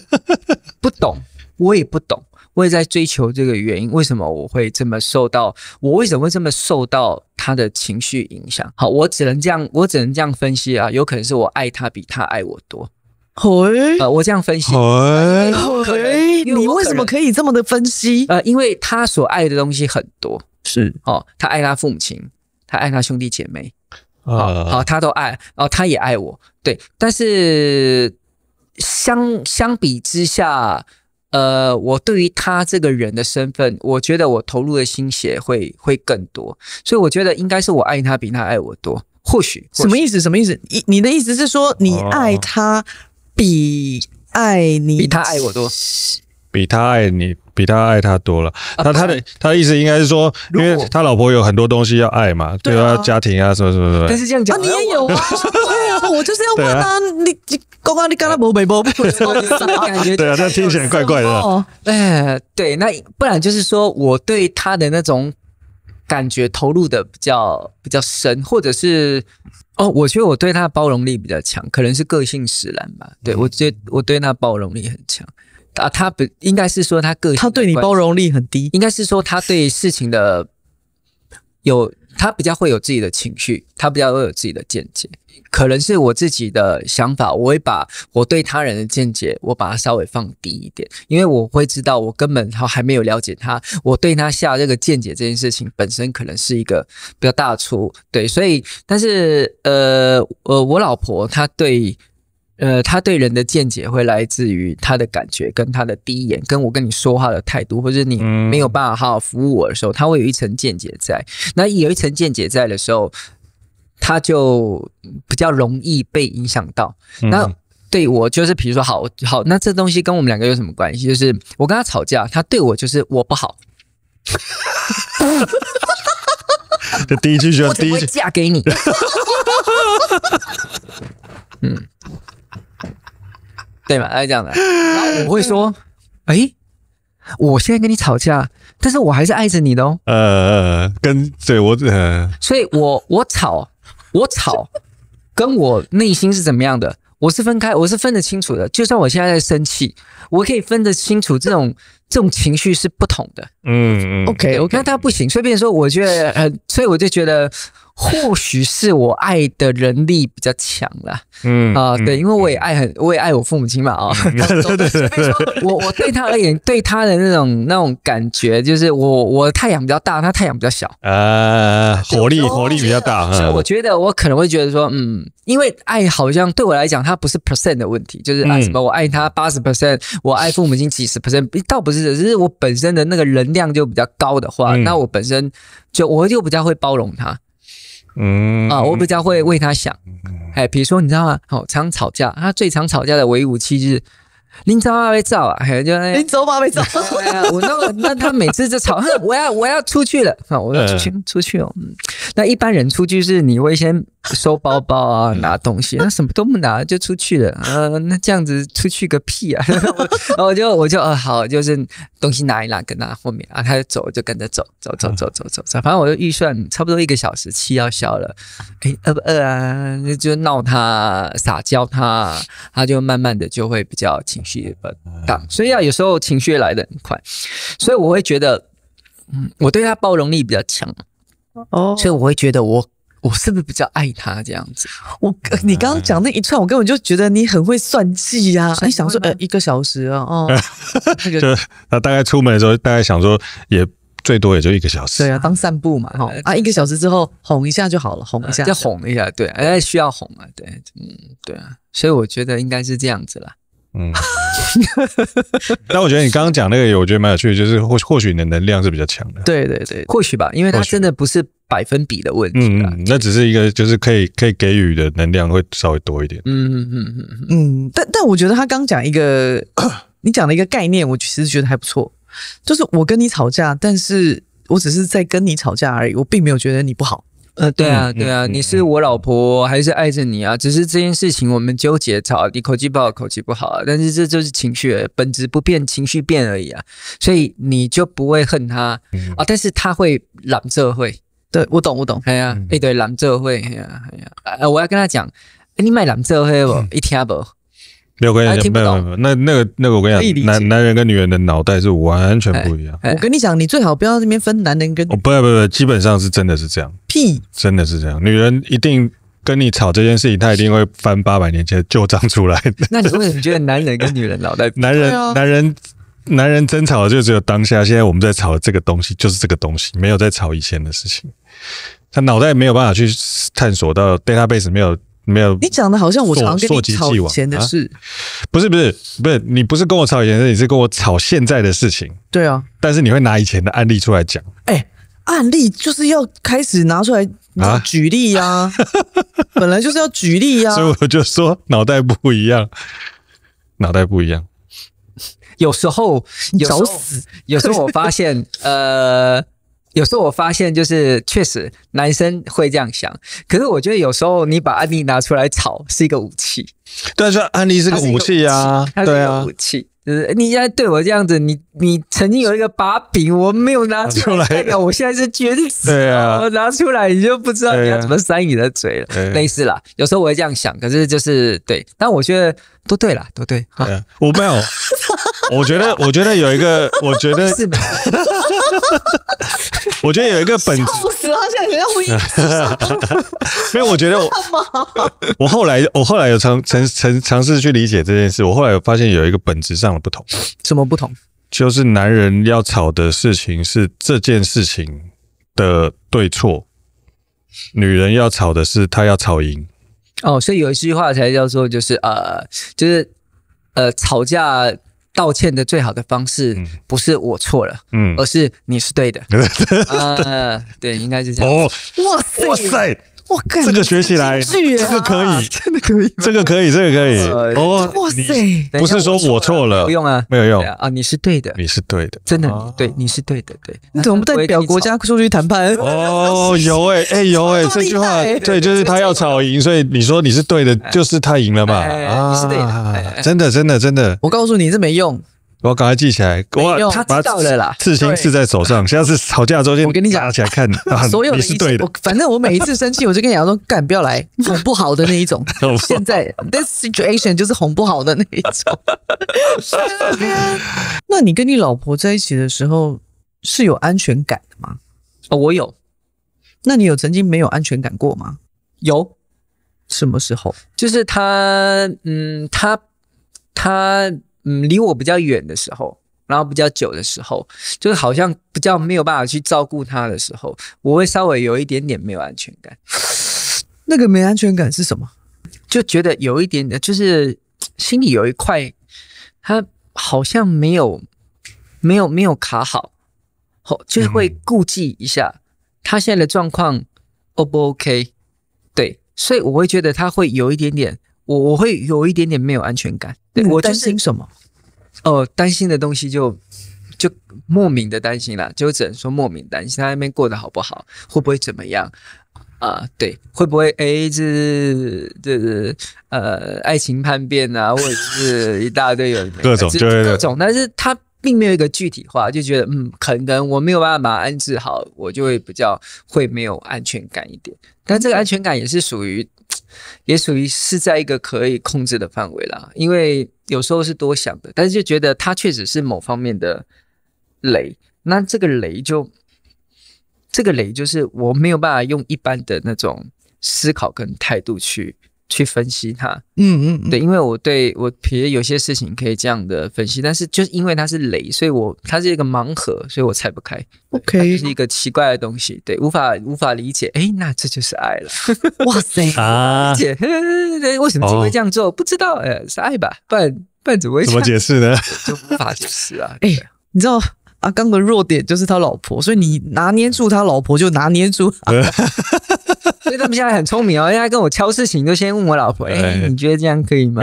不懂，我也不懂，我也在追求这个原因，为什么我会这么受到，我为什么会这么受到他的情绪影响？好，我只能这样，我只能这样分析啊，有可能是我爱他比他爱我多。嘿，呃，我这样分析，嘿，你为什么可以这么的分析？呃，因为他所爱的东西很多，是哦，他爱他父母亲，他爱他兄弟姐妹，好好，他都爱，然后他也爱我，对。但是相相比之下，呃，我对于他这个人的身份，我觉得我投入的心血会会更多，所以我觉得应该是我爱他比他爱我多，或许。什么意思？什么意思？你你的意思是说，你爱他比爱你，比他爱我多，比他爱你。比他爱他多了，他他的他的意思应该是说，因为他老婆有很多东西要爱嘛，对啊，家庭啊什么什么什么。但是这样讲，你也有啊，对啊，我就是要问啊，你刚刚你刚刚没没没不感觉？对啊，那听起来怪怪的。哎，对，那不然就是说我对他的那种感觉投入的比较比较深，或者是哦，我觉得我对他的包容力比较强，可能是个性使然吧。对我觉得我对他包容力很强。啊，他不应该是说他个性，他对你包容力很低，应该是说他对事情的有，他比较会有自己的情绪，他比较会有自己的见解。可能是我自己的想法，我会把我对他人的见解，我把它稍微放低一点，因为我会知道我根本还没有了解他，我对他下这个见解这件事情本身可能是一个比较大的错误。对，所以但是呃呃，我老婆她对。呃，他对人的见解会来自于他的感觉，跟他的第一眼，跟我跟你说话的态度，或者你没有办法好好服务我的时候，他会有一层见解在。那有一层见解在的时候，他就比较容易被影响到。那对我就是，比如说，好好，那这东西跟我们两个有什么关系？就是我跟他吵架，他对我就是我不好。这第一句就第一句，我怎么会嫁给你？嗯。对嘛，他是这样的。然后我会说，哎、欸，我现在跟你吵架，但是我还是爱着你的哦。呃，跟对我，呃、所以我我吵，我吵，跟我内心是怎么样的，我是分开，我是分得清楚的。就算我现在在生气，我可以分得清楚这种这种情绪是不同的。嗯嗯 ，OK OK， 那他不行。所以变成说，我觉得，呃，所以我就觉得。或许是我爱的人力比较强啦，嗯啊、呃，对，因为我也爱很，我也爱我父母亲嘛啊，对对对，我我对他而言，对他的那种那种感觉，就是我我的太阳比较大，他太阳比较小，呃，火力火力比较大，所以我觉得我可能会觉得说，嗯，因为爱好像对我来讲，它不是 percent 的问题，就是啊什么我爱他八十 percent， 我爱父母亲几十 percent， 倒不是，只是我本身的那个能量就比较高的话，嗯、那我本身就我就比较会包容他。嗯啊，我比较会为他想，哎，比如说你知道吗？好、哦，常吵架，他最常吵架的唯一武器就是林走马被照啊，哎，就林走马被照，我那个那他每次就吵，我要我要出去了，好、哦，我要出去、嗯、出去哦、嗯。那一般人出去是你会先收包包啊，拿东西，那什么都不拿就出去了，呃，那这样子出去个屁啊！然后我就我就呃好，就是东西拿一拿，跟他后面啊，他就走就跟着走走走走走走走，反正我就预算差不多一个小时，气要消了，哎饿不饿啊？就闹他撒娇他，他就慢慢的就会比较轻。情绪大，所以啊，有时候情绪来得很快，所以我会觉得，嗯，我对他包容力比较强，哦，所以我会觉得我我是不是比较爱他这样子？我你刚刚讲那一串，我根本就觉得你很会算计呀、啊！你想说，呃，一个小时啊，哦，那个就他大概出门的时候，大概想说也。最多也就一个小时，对啊，当散步嘛，哈啊，一个小时之后哄一下就好了，哄一下，再哄一下，对，哎，需要哄啊，对，嗯，对啊，所以我觉得应该是这样子啦。嗯，但我觉得你刚刚讲那个，我觉得蛮有趣的，就是或或许你的能量是比较强的，对对对，或许吧，因为它真的不是百分比的问题啦，嗯，那只是一个就是可以可以给予的能量会稍微多一点，嗯嗯嗯嗯嗯，但但我觉得他刚讲一个，你讲的一个概念，我其实觉得还不错，就是我跟你吵架，但是我只是在跟你吵架而已，我并没有觉得你不好。呃，对啊，对啊，你是我老婆，还是爱着你啊？只是这件事情我们纠结吵，你口气不好，口气不好啊。但是这就是情绪，本质不变，情绪变而已啊。所以你就不会恨他啊，但是他会揽社会。对，我懂，我懂。哎呀，哎对，揽社会，哎呀，哎呀，呃，我要跟他讲，你买揽社会不？一听不？没有，我跟你讲，没有，没有，那那个那个，我跟你讲，男男人跟女人的脑袋是完全不一样。我跟你讲，你最好不要那边分男人跟。不不不，基本上是真的是这样。屁，真的是这样。女人一定跟你吵这件事情，她一定会翻八百年前的旧账出来。那你为什么觉得男人跟女人脑袋？男人男人男人争吵就只有当下，现在我们在吵这个东西，就是这个东西，没有在吵以前的事情。他脑袋没有办法去探索到 database 没有。 没有，你讲的好像我常跟你吵以前的事，啊、不是不是不是，你不是跟我吵以前的事，你是跟我吵现在的事情。对啊，但是你会拿以前的案例出来讲。哎、欸，案例就是要开始拿出来啊，举例啊，本来就是要举例啊。所以我就说脑袋不一样，脑袋不一样。有时候，有时候，有时候我发现，呃。 有时候我发现，就是确实男生会这样想，可是我觉得有时候你把案例拿出来炒是一个武器。对，说案例是个武器啊，对啊，武器就是你现在对我这样子，你你曾经有一个把柄，我没有拿出来，代表我现在是绝对死，对啊，我拿出来你就不知道你要怎么塞你的嘴了，啊、类似啦。有时候我会这样想，可是就是对，但我觉得都对啦，都对。啊、对我没有，我觉得我觉得有一个，我觉得是。我觉得有一个本质，笑死了，现在要回没有，我觉得我我后来我后来有尝尝尝尝试去理解这件事，我后来有发现有一个本质上的不同。什么不同？就是男人要吵的事情是这件事情的对错，女人要吵的是她要吵赢。哦，所以有一句话才叫做就是呃，就是呃，吵架。 道歉的最好的方式不是我错了，嗯，而是你是对的。呃，对，应该是这样。哦，哇塞，哇塞，我靠，这个学起来，这个可以，真的可以，这个可以，这个可以。哦，哇塞，不是说我错了，不用啊，没有用啊，你是对的，你是对的，真的，你对，你是对的，对。你怎么不代表国家出去谈判？哦，有哎，哎有哎，这句话，对，就是他要吵赢，所以你说你是对的，就是他赢了嘛。啊，你是对的，真的，真的，真的，我告诉你，这没用。 我赶快记起来，我他知道了啦，刺青刺在手上。下次吵架的时候，我跟你讲起来看，所有的是对的。反正我每一次生气，我就跟你讲说，干不要来，哄不好的那一种。现在 this situation 就是哄不好的那一种。那你跟你老婆在一起的时候是有安全感的吗？哦，我有。那你有曾经没有安全感过吗？有。什么时候？就是他，嗯，他，他。 嗯，离我比较远的时候，然后比较久的时候，就是好像比较没有办法去照顾他的时候，我会稍微有一点点没有安全感。那个没安全感是什么？就觉得有一点点，就是心里有一块，他好像没有没有没有卡好，好就是会顾忌一下他现在的状况 O 不 OK？ 对，所以我会觉得他会有一点点。 我我会有一点点没有安全感，对我担心什么？哦，担心的东西就就莫名的担心啦，就只能说莫名担心他那边过得好不好，会不会怎么样啊、呃？对，会不会哎，这这这呃，爱情叛变啊，或者是一大堆有各种各种，但是他并没有一个具体化，就觉得嗯，可能我没有办法把它安置好，我就会比较会没有安全感一点，但这个安全感也是属于。 也属于是在一个可以控制的范围啦，因为有时候是多想的，但是就觉得他确实是某方面的雷，那这个雷就，这个雷就是我没有办法用一般的那种思考跟态度去去分析它，嗯嗯，嗯对，因为我对我比如有些事情可以这样的分析，但是就是因为它是雷，所以我它是一个盲盒，所以我拆不开 ，OK， 它就是一个奇怪的东西，对，无法无法理解，哎，那这就是爱了，哇塞啊，理解为什么只会这样做，哦、不知道，哎，是爱吧，不然不然怎么会怎么解释呢？就无法解释啊，哎，你知道。 阿刚的弱点就是他老婆，所以你拿捏住他老婆就拿捏住。所以他们现在很聪明哦，现在跟我敲事情都先问我老婆，哎、欸，你觉得这样可以吗？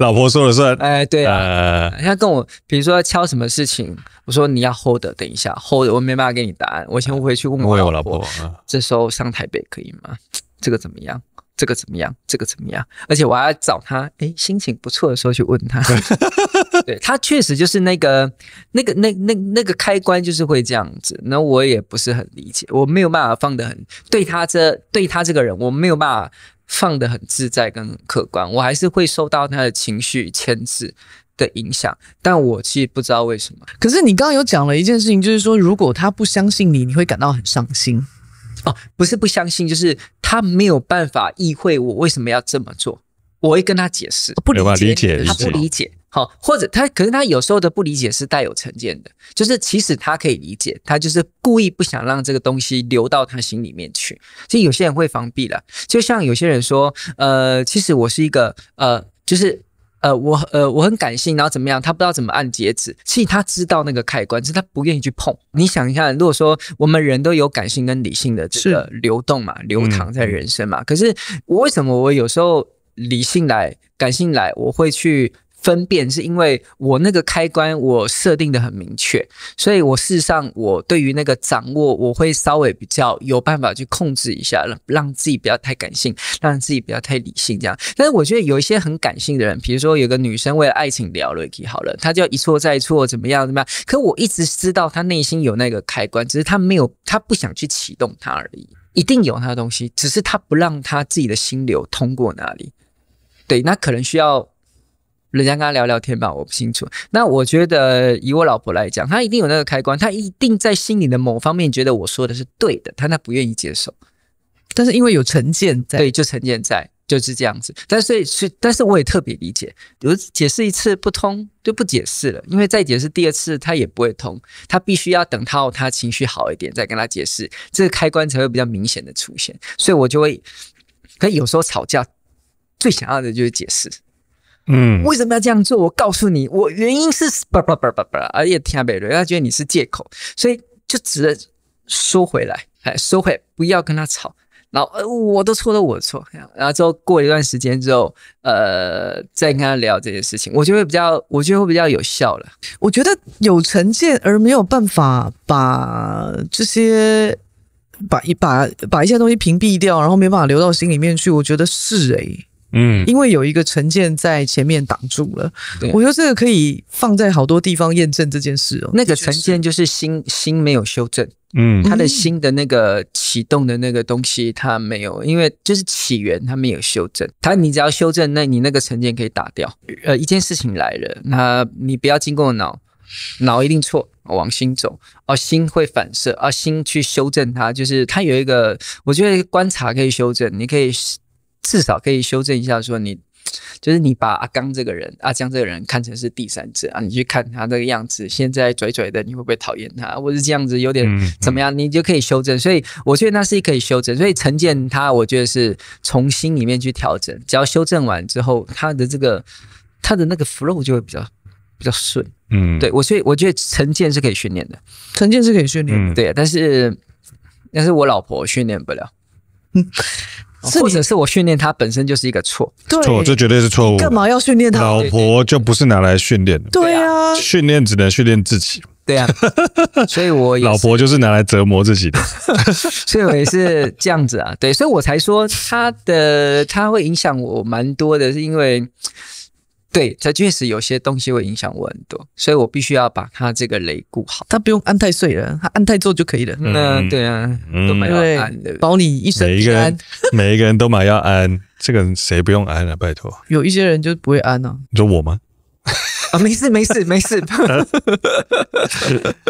老婆说了算。哎，对啊，他、呃、跟我比如说要敲什么事情，我说你要 hold 等一下 hold， 我没办法给你答案，我先回去问我老婆。我老婆啊、这时候上台北可以吗？这个怎么样？ 这个怎么样？这个怎么样？而且我还要找他，哎，心情不错的时候去问他。对他确实就是那个、那个、那、那、那个开关就是会这样子。那我也不是很理解，我没有办法放得很对他这对他这个人，我没有办法放得很自在跟很客观，我还是会受到他的情绪牵制的影响。但我其实不知道为什么。可是你刚刚有讲了一件事情，就是说如果他不相信你，你会感到很伤心。 哦，不是不相信，就是他没有办法意会我为什么要这么做。我会跟他解释，不理解，他不理解，好，或者他可是他有时候的不理解是带有成见的，就是其实他可以理解，他就是故意不想让这个东西流到他心里面去。其实有些人会防避了，就像有些人说，呃，其实我是一个呃，就是呃我呃我很感性，然后怎么样，他不知道怎么按截止。其实他知道那个开关，只是他不愿意去碰。你想一下，如果说我们人都有感性跟理性的这个流动嘛，流淌在人生嘛，嗯、可是我为什么我有时候理性来，感性来，我会去。 分辨是因为我那个开关我设定的很明确，所以我事实上我对于那个掌握，我会稍微比较有办法去控制一下，让让自己不要太感性，让自己不要太理性这样。但是我觉得有一些很感性的人，比如说有个女生为了爱情聊了好了，她就一错再错，怎么样怎么样。可我一直知道她内心有那个开关，只是她没有，她不想去启动它而已。一定有她的东西，只是她不让她自己的心流通过哪里。对，那可能需要。 人家跟他聊聊天吧，我不清楚。那我觉得以我老婆来讲，她一定有那个开关，她一定在心里的某方面觉得我说的是对的，但她不愿意接受。但是因为有成见在，对，就成见在，就是这样子。但是是，但是我也特别理解，我解释一次不通就不解释了，因为再解释第二次她也不会通，她必须要等到她情绪好一点再跟她解释，这个开关才会比较明显的出现。所以我就会，可有时候吵架最想要的就是解释。 嗯，为什么要这样做？我告诉你，我原因是叭叭叭叭叭，而且听不懂，他觉得你是借口，所以就只能收回来，哎，收回，不要跟他吵。然后，呃，我的错都我的错。然后之后过一段时间之后，呃，再跟他聊这件事情，我就会比较，我觉得会比较有效了。我觉得有成见而没有办法把这些。 把一把把一些东西屏蔽掉，然后没办法流到心里面去，我觉得是哎、欸，嗯，因为有一个成见在前面挡住了。我觉得这个可以放在好多地方验证这件事哦、喔。那个成见就是心心没有修正，嗯，他的心的那个启动的那个东西他没有，因为就是起源他没有修正，他你只要修正，那你那个成见可以打掉。呃，一件事情来了，那你不要经过脑，脑一定错。 往心走，而、哦、心会反射，而、哦、心去修正它，就是它有一个，我觉得观察可以修正，你可以至少可以修正一下，说你就是你把阿刚这个人、阿江这个人看成是第三者啊，你去看他这个样子，现在拽拽的，你会不会讨厌他，或是这样子有点怎么样，你就可以修正。所以我觉得那是可以修正，所以成见它，我觉得是从心里面去调整，只要修正完之后，它的这个它的那个 flow 就会比较。 比较顺，嗯，对我，所以我觉得成见是可以训练的，成见是可以训练的，嗯、对。但是，但是我老婆训练不了，嗯，或者是我训练她本身就是一个错，错，这绝对是错误。干嘛要训练她？老婆就不是拿来训练的，对啊，训练只能训练自己。 对啊，所以我也老婆就是拿来折磨自己的，所以我也是这样子啊。对，所以我才说她的她会影响我蛮多的，是因为。 对，它确实有些东西会影响我很多，所以我必须要把它这个雷顾好。它不用安太岁了，它安太座就可以了。嗯，嗯对啊，嗯、都买要安的，保你一生平安。每一个人都买要安，这个谁不用安啊？拜托，有一些人就不会安啊。你说我吗？啊，没事没事没事。干后半段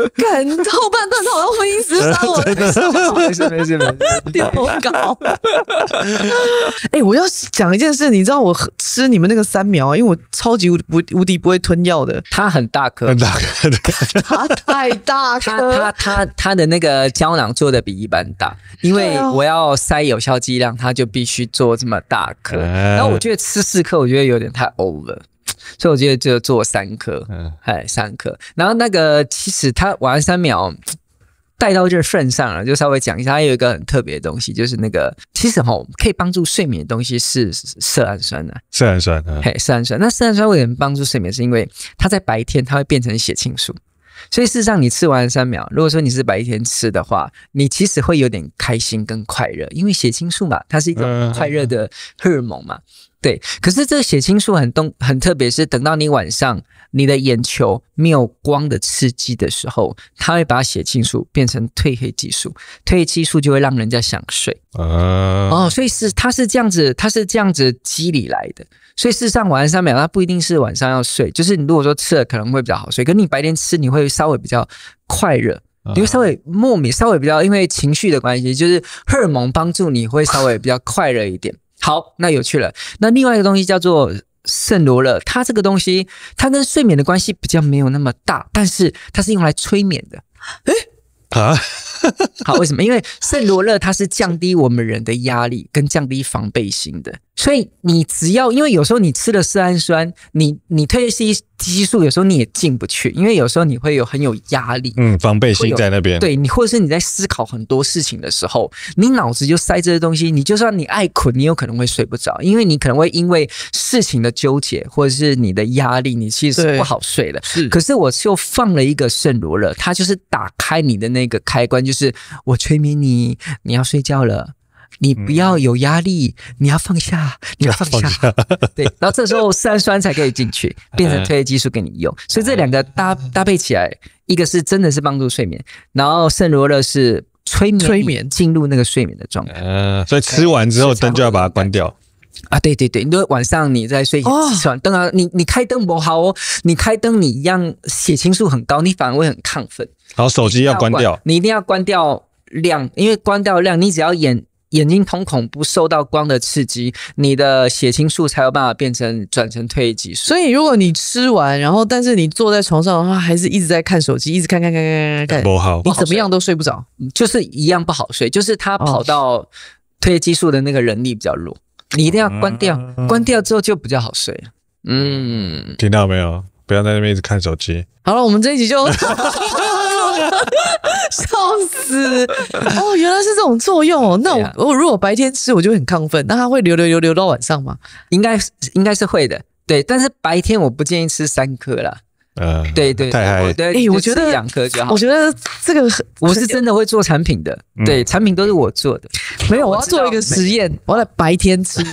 讨论婚姻自杀，我没事没事没事，点头稿。哎、欸，我要讲一件事，你知道我吃你们那个三苗，因为我超级无无无敌不会吞药的。它很大颗，很大颗，它太大颗。它它它的那个胶囊做的比一般大，因为我要塞有效剂量，它就必须做这么大颗。然后我觉得吃四颗，我觉得有点太 over。 所以我觉得就做三颗，嗯，哎，三颗。然后那个其实他晚安三秒带到这份上了，就稍微讲一下，它有一个很特别的东西，就是那个其实哈可以帮助睡眠的东西是色氨酸啊，色氨酸，嗯、嘿，色氨酸。那色氨酸为什么帮助睡眠？是因为它在白天它会变成血清素，所以事实上你吃晚安三秒，如果说你是白天吃的话，你其实会有点开心跟快乐，因为血清素嘛，它是一种快乐的荷尔蒙嘛。嗯嗯 对，可是这个血清素很动很特别，是等到你晚上你的眼球没有光的刺激的时候，它会把血清素变成褪黑激素，褪黑激素就会让人家想睡啊。哦，所以是它是这样子，它是这样子机理来的。所以事实上，晚安三秒它不一定是晚上要睡，就是你如果说吃了可能会比较好睡，可是你白天吃你会稍微比较快乐。 你会稍微莫名稍微比较，因为情绪的关系，就是荷尔蒙帮助你会稍微比较快乐一点。好，那有趣了。那另外一个东西叫做圣罗勒，它这个东西，它跟睡眠的关系比较没有那么大，但是它是用来催眠的。哎、欸。啊，好，为什么？因为圣罗勒它是降低我们人的压力跟降低防备心的，所以你只要，因为有时候你吃了色氨酸，你你褪黑激素有时候你也进不去，因为有时候你会有很有压力，嗯，防备心在那边，对你，或者是你在思考很多事情的时候，你脑子就塞这些东西，你就算你爱困，你有可能会睡不着，因为你可能会因为事情的纠结或者是你的压力，你其实是不好睡的。是，可是我就放了一个圣罗勒，它就是打开你的那個。那个开关就是我催眠你，你要睡觉了，你不要有压力，嗯、你要放下，你要放下，放下对。然后这时候色氨酸才可以进去，变成褪黑激素给你用。嗯、所以这两个搭搭配起来，一个是真的是帮助睡眠，然后圣罗勒是催眠，催眠进入那个睡眠的状态。呃，所以吃完之后灯就要把它关掉。啊，对对对，因为晚上你在睡前吃完灯啊，你你开灯不好哦，你开灯你一样血清素很高，你反而会很亢奋。好，手机要关掉，你一定要关掉亮，因为关掉亮，你只要眼眼睛瞳孔不受到光的刺激，你的血清素才有办法变成转成褪黑激素。所以如果你吃完，然后但是你坐在床上的话，还是一直在看手机，一直看看看看看，不好，你怎么样都睡不着，就是一样不好睡，就是它跑到褪黑激素的那个能力比较弱。你一定要关掉，关掉之后就比较好睡。嗯，听到没有？不要在那边一直看手机。好了，我们这一集就 , 笑死！哦，原来是这种作用哦。那我、啊、我如果白天吃，我就很亢奋，那它会流流流流到晚上吗？应该应该是会的，对。但是白天我不建议吃三颗啦。呃，对对，太嗨！哎，我觉得两颗就好。我觉得这个我是真的会做产品的，对，产品都是我做的。没有，我要做一个实验，我要来白天吃。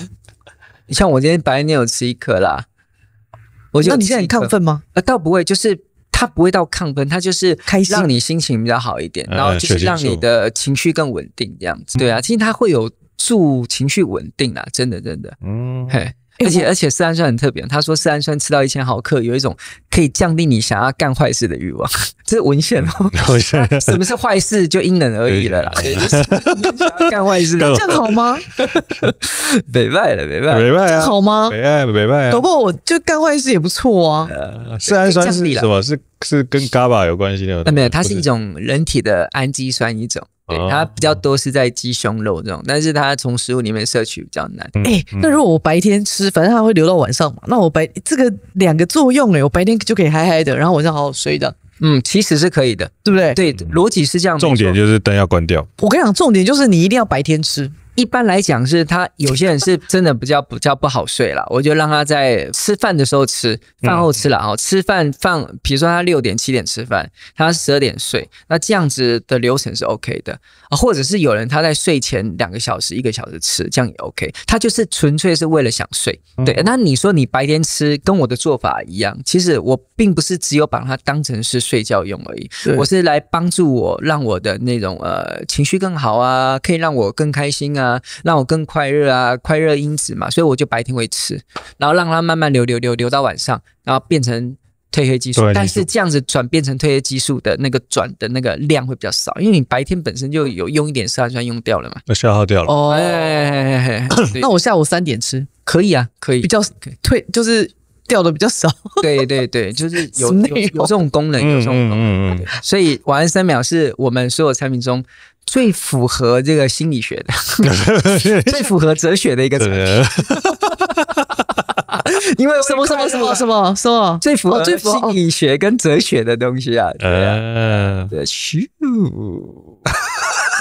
你像我今天白天有吃一颗啦，我觉得。那你现在很亢奋吗？呃，倒不会，就是它不会到亢奋，它就是让你心情比较好一点，然后就是让你的情绪更稳定这样子。对啊，其实它会有助情绪稳定啊，真的真的。嗯，嘿。而且而且色氨酸很特别，他说色氨酸吃到一千毫克，有一种可以降低你想要干坏事的欲望，这是文献哦。什么是坏事就因人而异了啦。干坏事这样好吗？北拜了，北拜，北拜啊，好吗？北拜北拜，搞不好我就干坏事也不错啊。色氨酸是什么？是是跟 GABA 有关系的？没有，它是一种人体的氨基酸一种。对，它比较多是在鸡胸肉这种，但是它从食物里面摄取比较难。哎、欸，那如果我白天吃，反正它会留到晚上嘛，那我白这个两个作用哎，我白天就可以嗨嗨的，然后晚上好好睡的。嗯，其实是可以的，对不对？对，逻辑是这样。重点就是灯要关掉。我跟你讲，重点就是你一定要白天吃。一般来讲是他有些人是真的比较比较不好睡啦，我就让他在吃饭的时候吃，饭后吃啦哦，吃饭放，比如说他六点七点吃饭，他十二点睡，那这样子的流程是 OK 的啊，或者是有人他在睡前两个小时一个小时吃，这样也 OK， 他就是纯粹是为了想睡。对，那你说你白天吃跟我的做法一样，其实我并不是只有把它当成是睡觉用而已，我是来帮助我让我的那种呃情绪更好啊，可以让我更开心啊。让我更快乐啊，快乐因子嘛，所以我就白天会吃，然后让它慢慢流流流流到晚上，然后变成褪黑激素。但是这样子转变成褪黑激素的那个转的那个量会比较少，因为你白天本身就有用一点色氨酸用掉了嘛，消耗掉了。哦，那我下午三点吃可以啊，可以比较退就是。掉的比较少，对对对，就是有 有, 有这种功能，有这种功能，嗯嗯嗯、所以晚安三秒是我们所有产品中最符合这个心理学的，最符合哲学的一个产品。因为什么什么什么什么什么最符合心理学跟哲学的东西啊？呃、哦，咻、啊，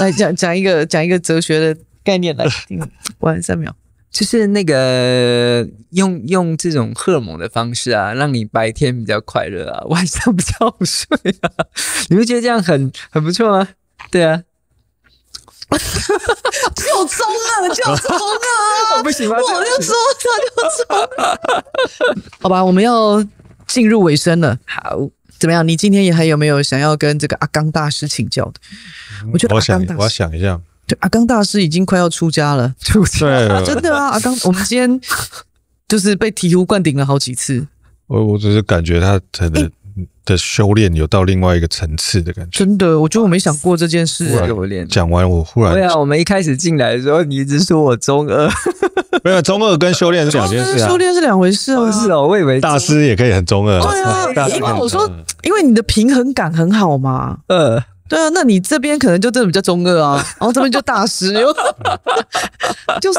来讲讲一个讲一个哲学的概念来听，晚安三秒。就是那个用用这种荷尔蒙的方式啊，让你白天比较快乐啊，晚上比较好睡啊，你会觉得这样很很不错吗？对啊，就中了，就中了，不行吗？我就中了，就中了。好吧，我们要进入尾声了。好，怎么样？你今天也还有没有想要跟这个阿刚大师请教的？嗯、我觉得阿刚大师，我想一下。对，阿刚大师已经快要出家了，出家了真的啊！阿刚，我们今天就是被醍醐灌顶了好几次。我我只是感觉他可能的修炼有到另外一个层次的感觉。真的，我觉得我没想过这件事。讲完我忽然对啊，我们一开始进来的时候，你一直说我中二，没有中二跟修炼是两件事啊，修炼是两回事啊。是哦，我以为大师也可以很中二。对啊，因为我说，因为你的平衡感很好嘛。呃。对啊，那你这边可能就真的比较中二啊，然后这边就大师，就是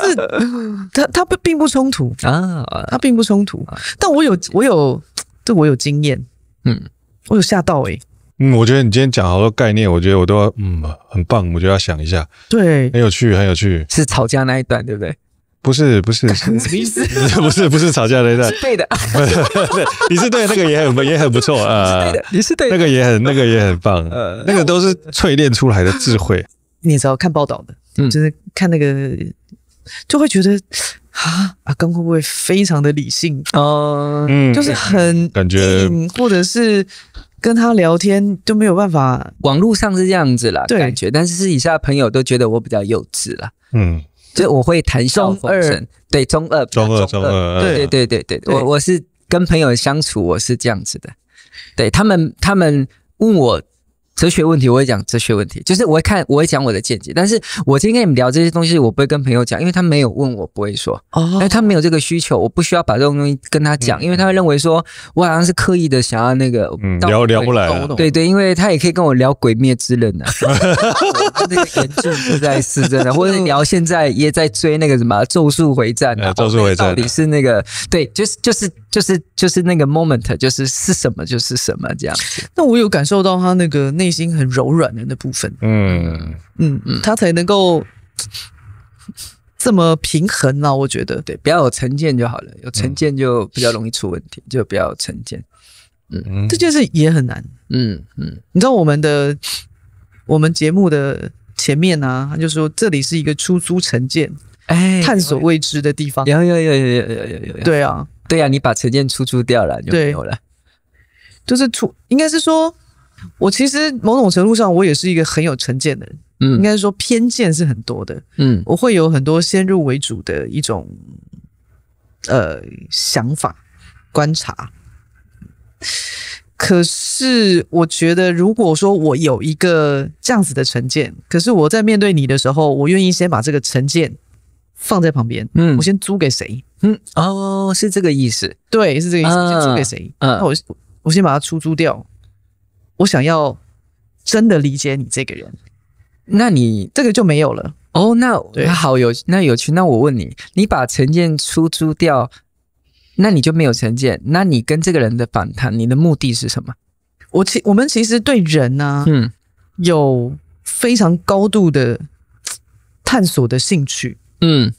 他他并不冲突啊，他并不冲突。但我有我有这我有经验，嗯，我有吓到哎、欸。嗯，我觉得你今天讲好多概念，我觉得我都要嗯很棒，我就要想一下。对，很有趣，很有趣。是吵架那一段对不对？不是不是，什么意思？不是不是吵架那一段，是对的。你是对那个也很也很不错啊，对的，你是对那个也很那个也很棒，呃，那个都是淬炼出来的智慧。你也知道看报道的，嗯，就是看那个就会觉得啊，阿公会不会非常的理性啊？嗯，就是很感觉，或者是跟他聊天都没有办法。网络上是这样子啦，感觉，但是私底下朋友都觉得我比较幼稚啦，嗯。就我会谈笑风生，对中二，中二，中二，对对对对对，我我是跟朋友相处，我是这样子的，对他们，他们问我哲学问题，我会讲哲学问题，就是我会看，我会讲我的见解，但是我今天跟你们聊这些东西，我不会跟朋友讲，因为他没有问我，不会说，哦，他没有这个需求，我不需要把这种东西跟他讲，因为他会认为说我好像是刻意的想要那个，嗯，聊聊不来，对对，因为他也可以跟我聊《鬼灭之刃》啊。那个严重是在是真的，或者聊现在也在追那个什么《咒术回战》啊，《咒术回战》到底是那个对，就是就是就是就是那个 moment， 就是是什么就是什么这样子。那我有感受到他那个内心很柔软的那部分，嗯嗯嗯，他才能够这么平衡啊，我觉得对，不要有成见就好了，有成见就比较容易出问题，就不要有成见。嗯，这件事也很难。嗯嗯，你知道我们的。我们节目的前面啊，他就说这里是一个出租成见，哎，探索未知的地方。有有有有有有有有。对啊，对啊，你把成见出租掉了就没有了。就是出，应该是说，我其实某种程度上，我也是一个很有成见的人。嗯，应该是说偏见是很多的。嗯，我会有很多先入为主的一种呃想法、观察。可是我觉得如果说我有一个这样子的成见，可是我在面对你的时候，我愿意先把这个成见放在旁边，嗯，我先租给谁，嗯，哦，是这个意思，对，是这个意思，啊，先租给谁，啊，那我我先把它出租掉，我想要真的理解你这个人，那你这个就没有了，哦，那好有那有趣，那我问你，你把成见出租掉，那你就没有成见，那你跟这个人的访谈，你的目的是什么？我其我们其实对人啊，嗯，有非常高度的探索的兴趣，嗯，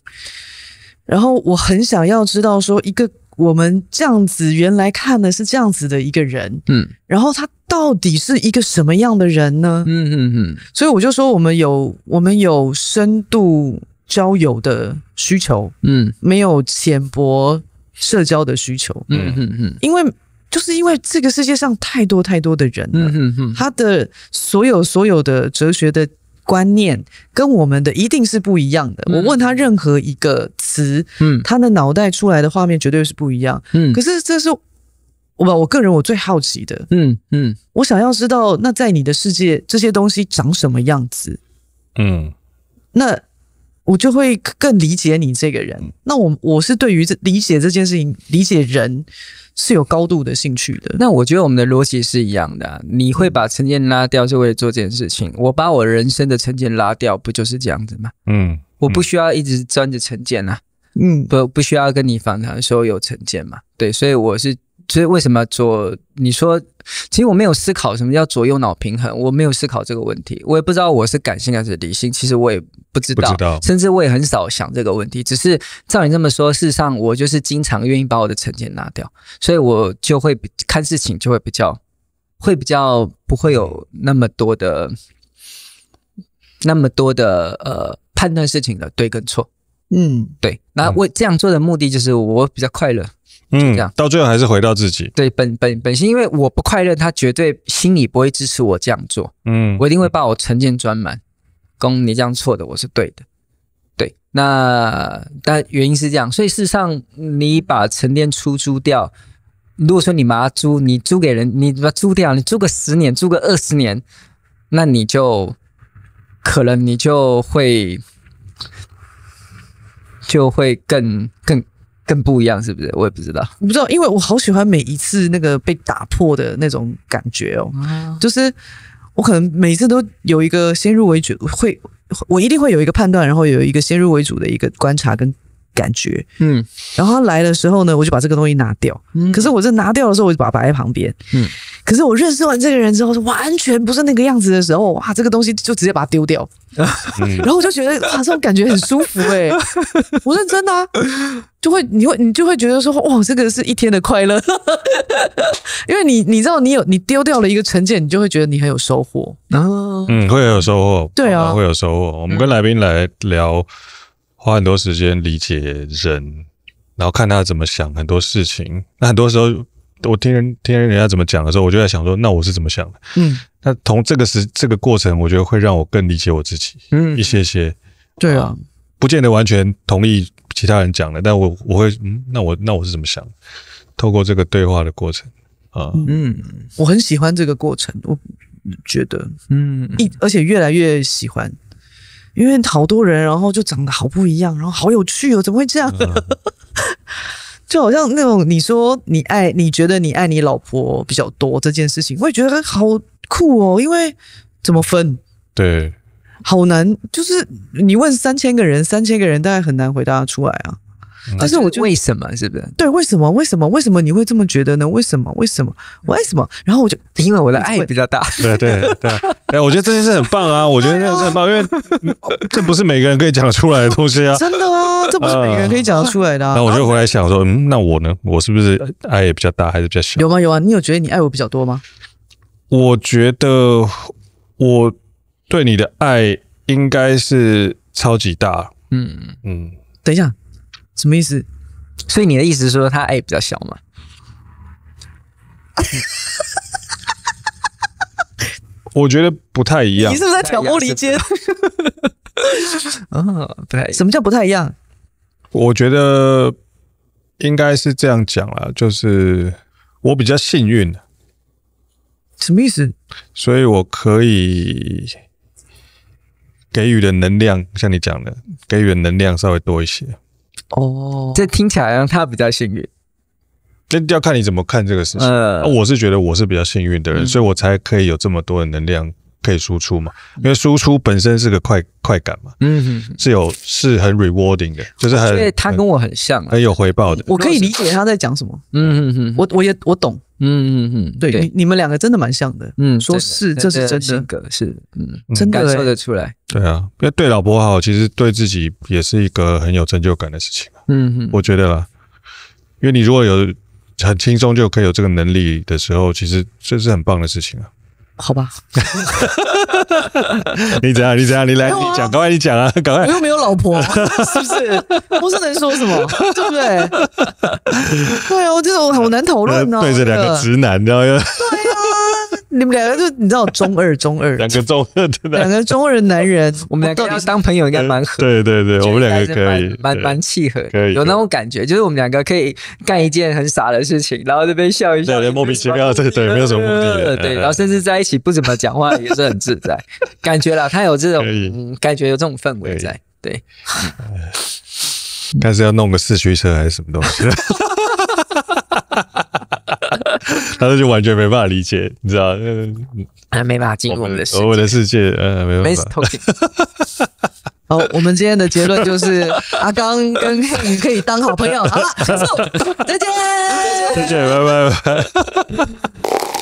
然后我很想要知道说，一个我们这样子原来看的是这样子的一个人，嗯，然后他到底是一个什么样的人呢？嗯嗯嗯，所以我就说我们有我们有深度交友的需求，嗯，没有浅薄。社交的需求，嗯嗯嗯，因为就是因为这个世界上太多太多的人了，嗯嗯嗯，他的所有所有的哲学的观念跟我们的一定是不一样的。嗯，我问他任何一个词，嗯，他的脑袋出来的画面绝对是不一样，嗯。可是这是我吧，我个人我最好奇的，嗯嗯，我想要知道，那在你的世界这些东西长什么样子，嗯，那。我就会更理解你这个人。那我我是对于这理解这件事情，理解人是有高度的兴趣的。那我觉得我们的逻辑是一样的啊。你会把成见拉掉，是为了做这件事情。我把我人生的成见拉掉，不就是这样子吗？嗯，嗯我不需要一直钻着成见啊。嗯，不不需要跟你访谈的时候有成见嘛。对，所以我是，所以为什么左？你说，其实我没有思考什么叫左右脑平衡，我没有思考这个问题，我也不知道我是感性还是理性，其实我也不知道，不知道甚至我也很少想这个问题。只是照你这么说，事实上我就是经常愿意把我的成见拿掉，所以我就会看事情就会比较，会比较不会有那么多的，那么多的呃判断事情的对跟错。嗯，对。那我这样做的目的就是我比较快乐。嗯，到最后还是回到自己。对，本本本性，因为我不快乐，他绝对心里不会支持我这样做。嗯，我一定会把我成见专满，供你这样错的，我是对的。对，那但原因是这样，所以事实上，你把成见出租掉，如果说你把它租，你租给人，你把它租掉，你租个十年，租个二十年，那你就可能你就会就会更更更不一样，是不是？我也不知道，我不知道，因为我好喜欢每一次那个被打破的那种感觉哦，嗯、就是我可能每次都有一个先入为主，会我一定会有一个判断，然后有一个先入为主的一个观察跟感觉，嗯，然后他来的时候呢，我就把这个东西拿掉。嗯、可是我这拿掉的时候，我就把它摆在旁边。嗯，可是我认识完这个人之后，完全不是那个样子的时候，哇，这个东西就直接把它丢掉。嗯、然后我就觉得哇，这种感觉很舒服哎、欸，我认真的、啊，就会你会你就会觉得说，哇，这个是一天的快乐，因为你你知道你有你丢掉了一个成见，你就会觉得你很有收获。哦、嗯，会有收获，对啊，会有收获。我们跟来宾来聊。嗯，花很多时间理解人，然后看他怎么想很多事情。那很多时候，我听人听人家怎么讲的时候，我就在想说，那我是怎么想的？嗯，那从这个时这个过程，我觉得会让我更理解我自己，嗯，一些些。对啊，嗯、不见得完全同意其他人讲的，但我我会，嗯，那我那我是怎么想的？透过这个对话的过程啊，嗯，嗯我很喜欢这个过程，我觉得，嗯，而且越来越喜欢。因为好多人，然后就长得好不一样，然后好有趣哦，怎么会这样？嗯、就好像那种你说你爱，你觉得你爱你老婆比较多这件事情，我也觉得好酷哦。因为怎么分？对，好难，就是你问三千个人，三千个人大概很难回答出来啊。嗯、但是我就为什么是不是？对，为什么？为什么？为什么你会这么觉得呢？为什么？为什么？为什么？然后我就因为我的爱比较大。对对对，哎，我觉得这件事很棒啊！我觉得这件事很棒，因为这不是每个人可以讲出来的东西啊！真的啊，这不是每个人可以讲出来的、啊。那、呃、我就回来想说，嗯，那我呢？我是不是爱也比较大，还是比较小？有吗？有啊！你有觉得你爱我比较多吗？我觉得我对你的爱应该是超级大。嗯嗯，嗯等一下。什么意思？所以你的意思是说他爱比较小吗？我觉得不太一样。你是不是在挑拨离间？啊，不太一样。什么叫不太一样？我觉得应该是这样讲啦，就是我比较幸运。什么意思？所以我可以给予的能量，像你讲的，给予的能量稍微多一些。哦，这听起来让他比较幸运，这要看你怎么看这个事情。呃、我是觉得我是比较幸运的人，嗯、所以我才可以有这么多的能量可以输出嘛。因为输出本身是个快快感嘛，嗯哼，是有是很 rewarding 的，就是很。因为他跟我很像、啊很，很有回报的。我可以理解他在讲什么，嗯嗯嗯，我我也我懂，嗯嗯嗯，对，你你们两个真的蛮像的，嗯，说是这是真的性格是，嗯，真的、欸、感受得出来。对啊，因为对老婆好，其实对自己也是一个很有成就感的事情、啊。嗯，我觉得啦，因为你如果有很轻松就可以有这个能力的时候，其实这是很棒的事情啊。好吧，你怎样？你怎样？你来，你讲，赶快你讲啊，赶快！我又没有老婆，是不是？不是能说什么，对不对？对啊，我这种好难讨论啊。对着两个直男，然后又对啊，你们两个就你知道中二中二，两个中二的两个中二男人，我们两个要当朋友应该蛮合。对对对，我们两个可以蛮蛮契合，可以有那种感觉，就是我们两个可以干一件很傻的事情，然后这边笑一笑，对，莫名其妙，对对，没有什么目的，对，然后甚至在一起。不怎么讲话也是很自在，感觉啦，他有这种、嗯、感觉，有这种氛围在。对，但是要弄个四驱车还是什么东西，他就完全没办法理解，你知道？啊，没办法进入我们的世界，我的世界，呃，没办法。好，我们今天的结论就是阿刚跟Hank可以当好朋友。好了，结束，再见，再见，拜拜。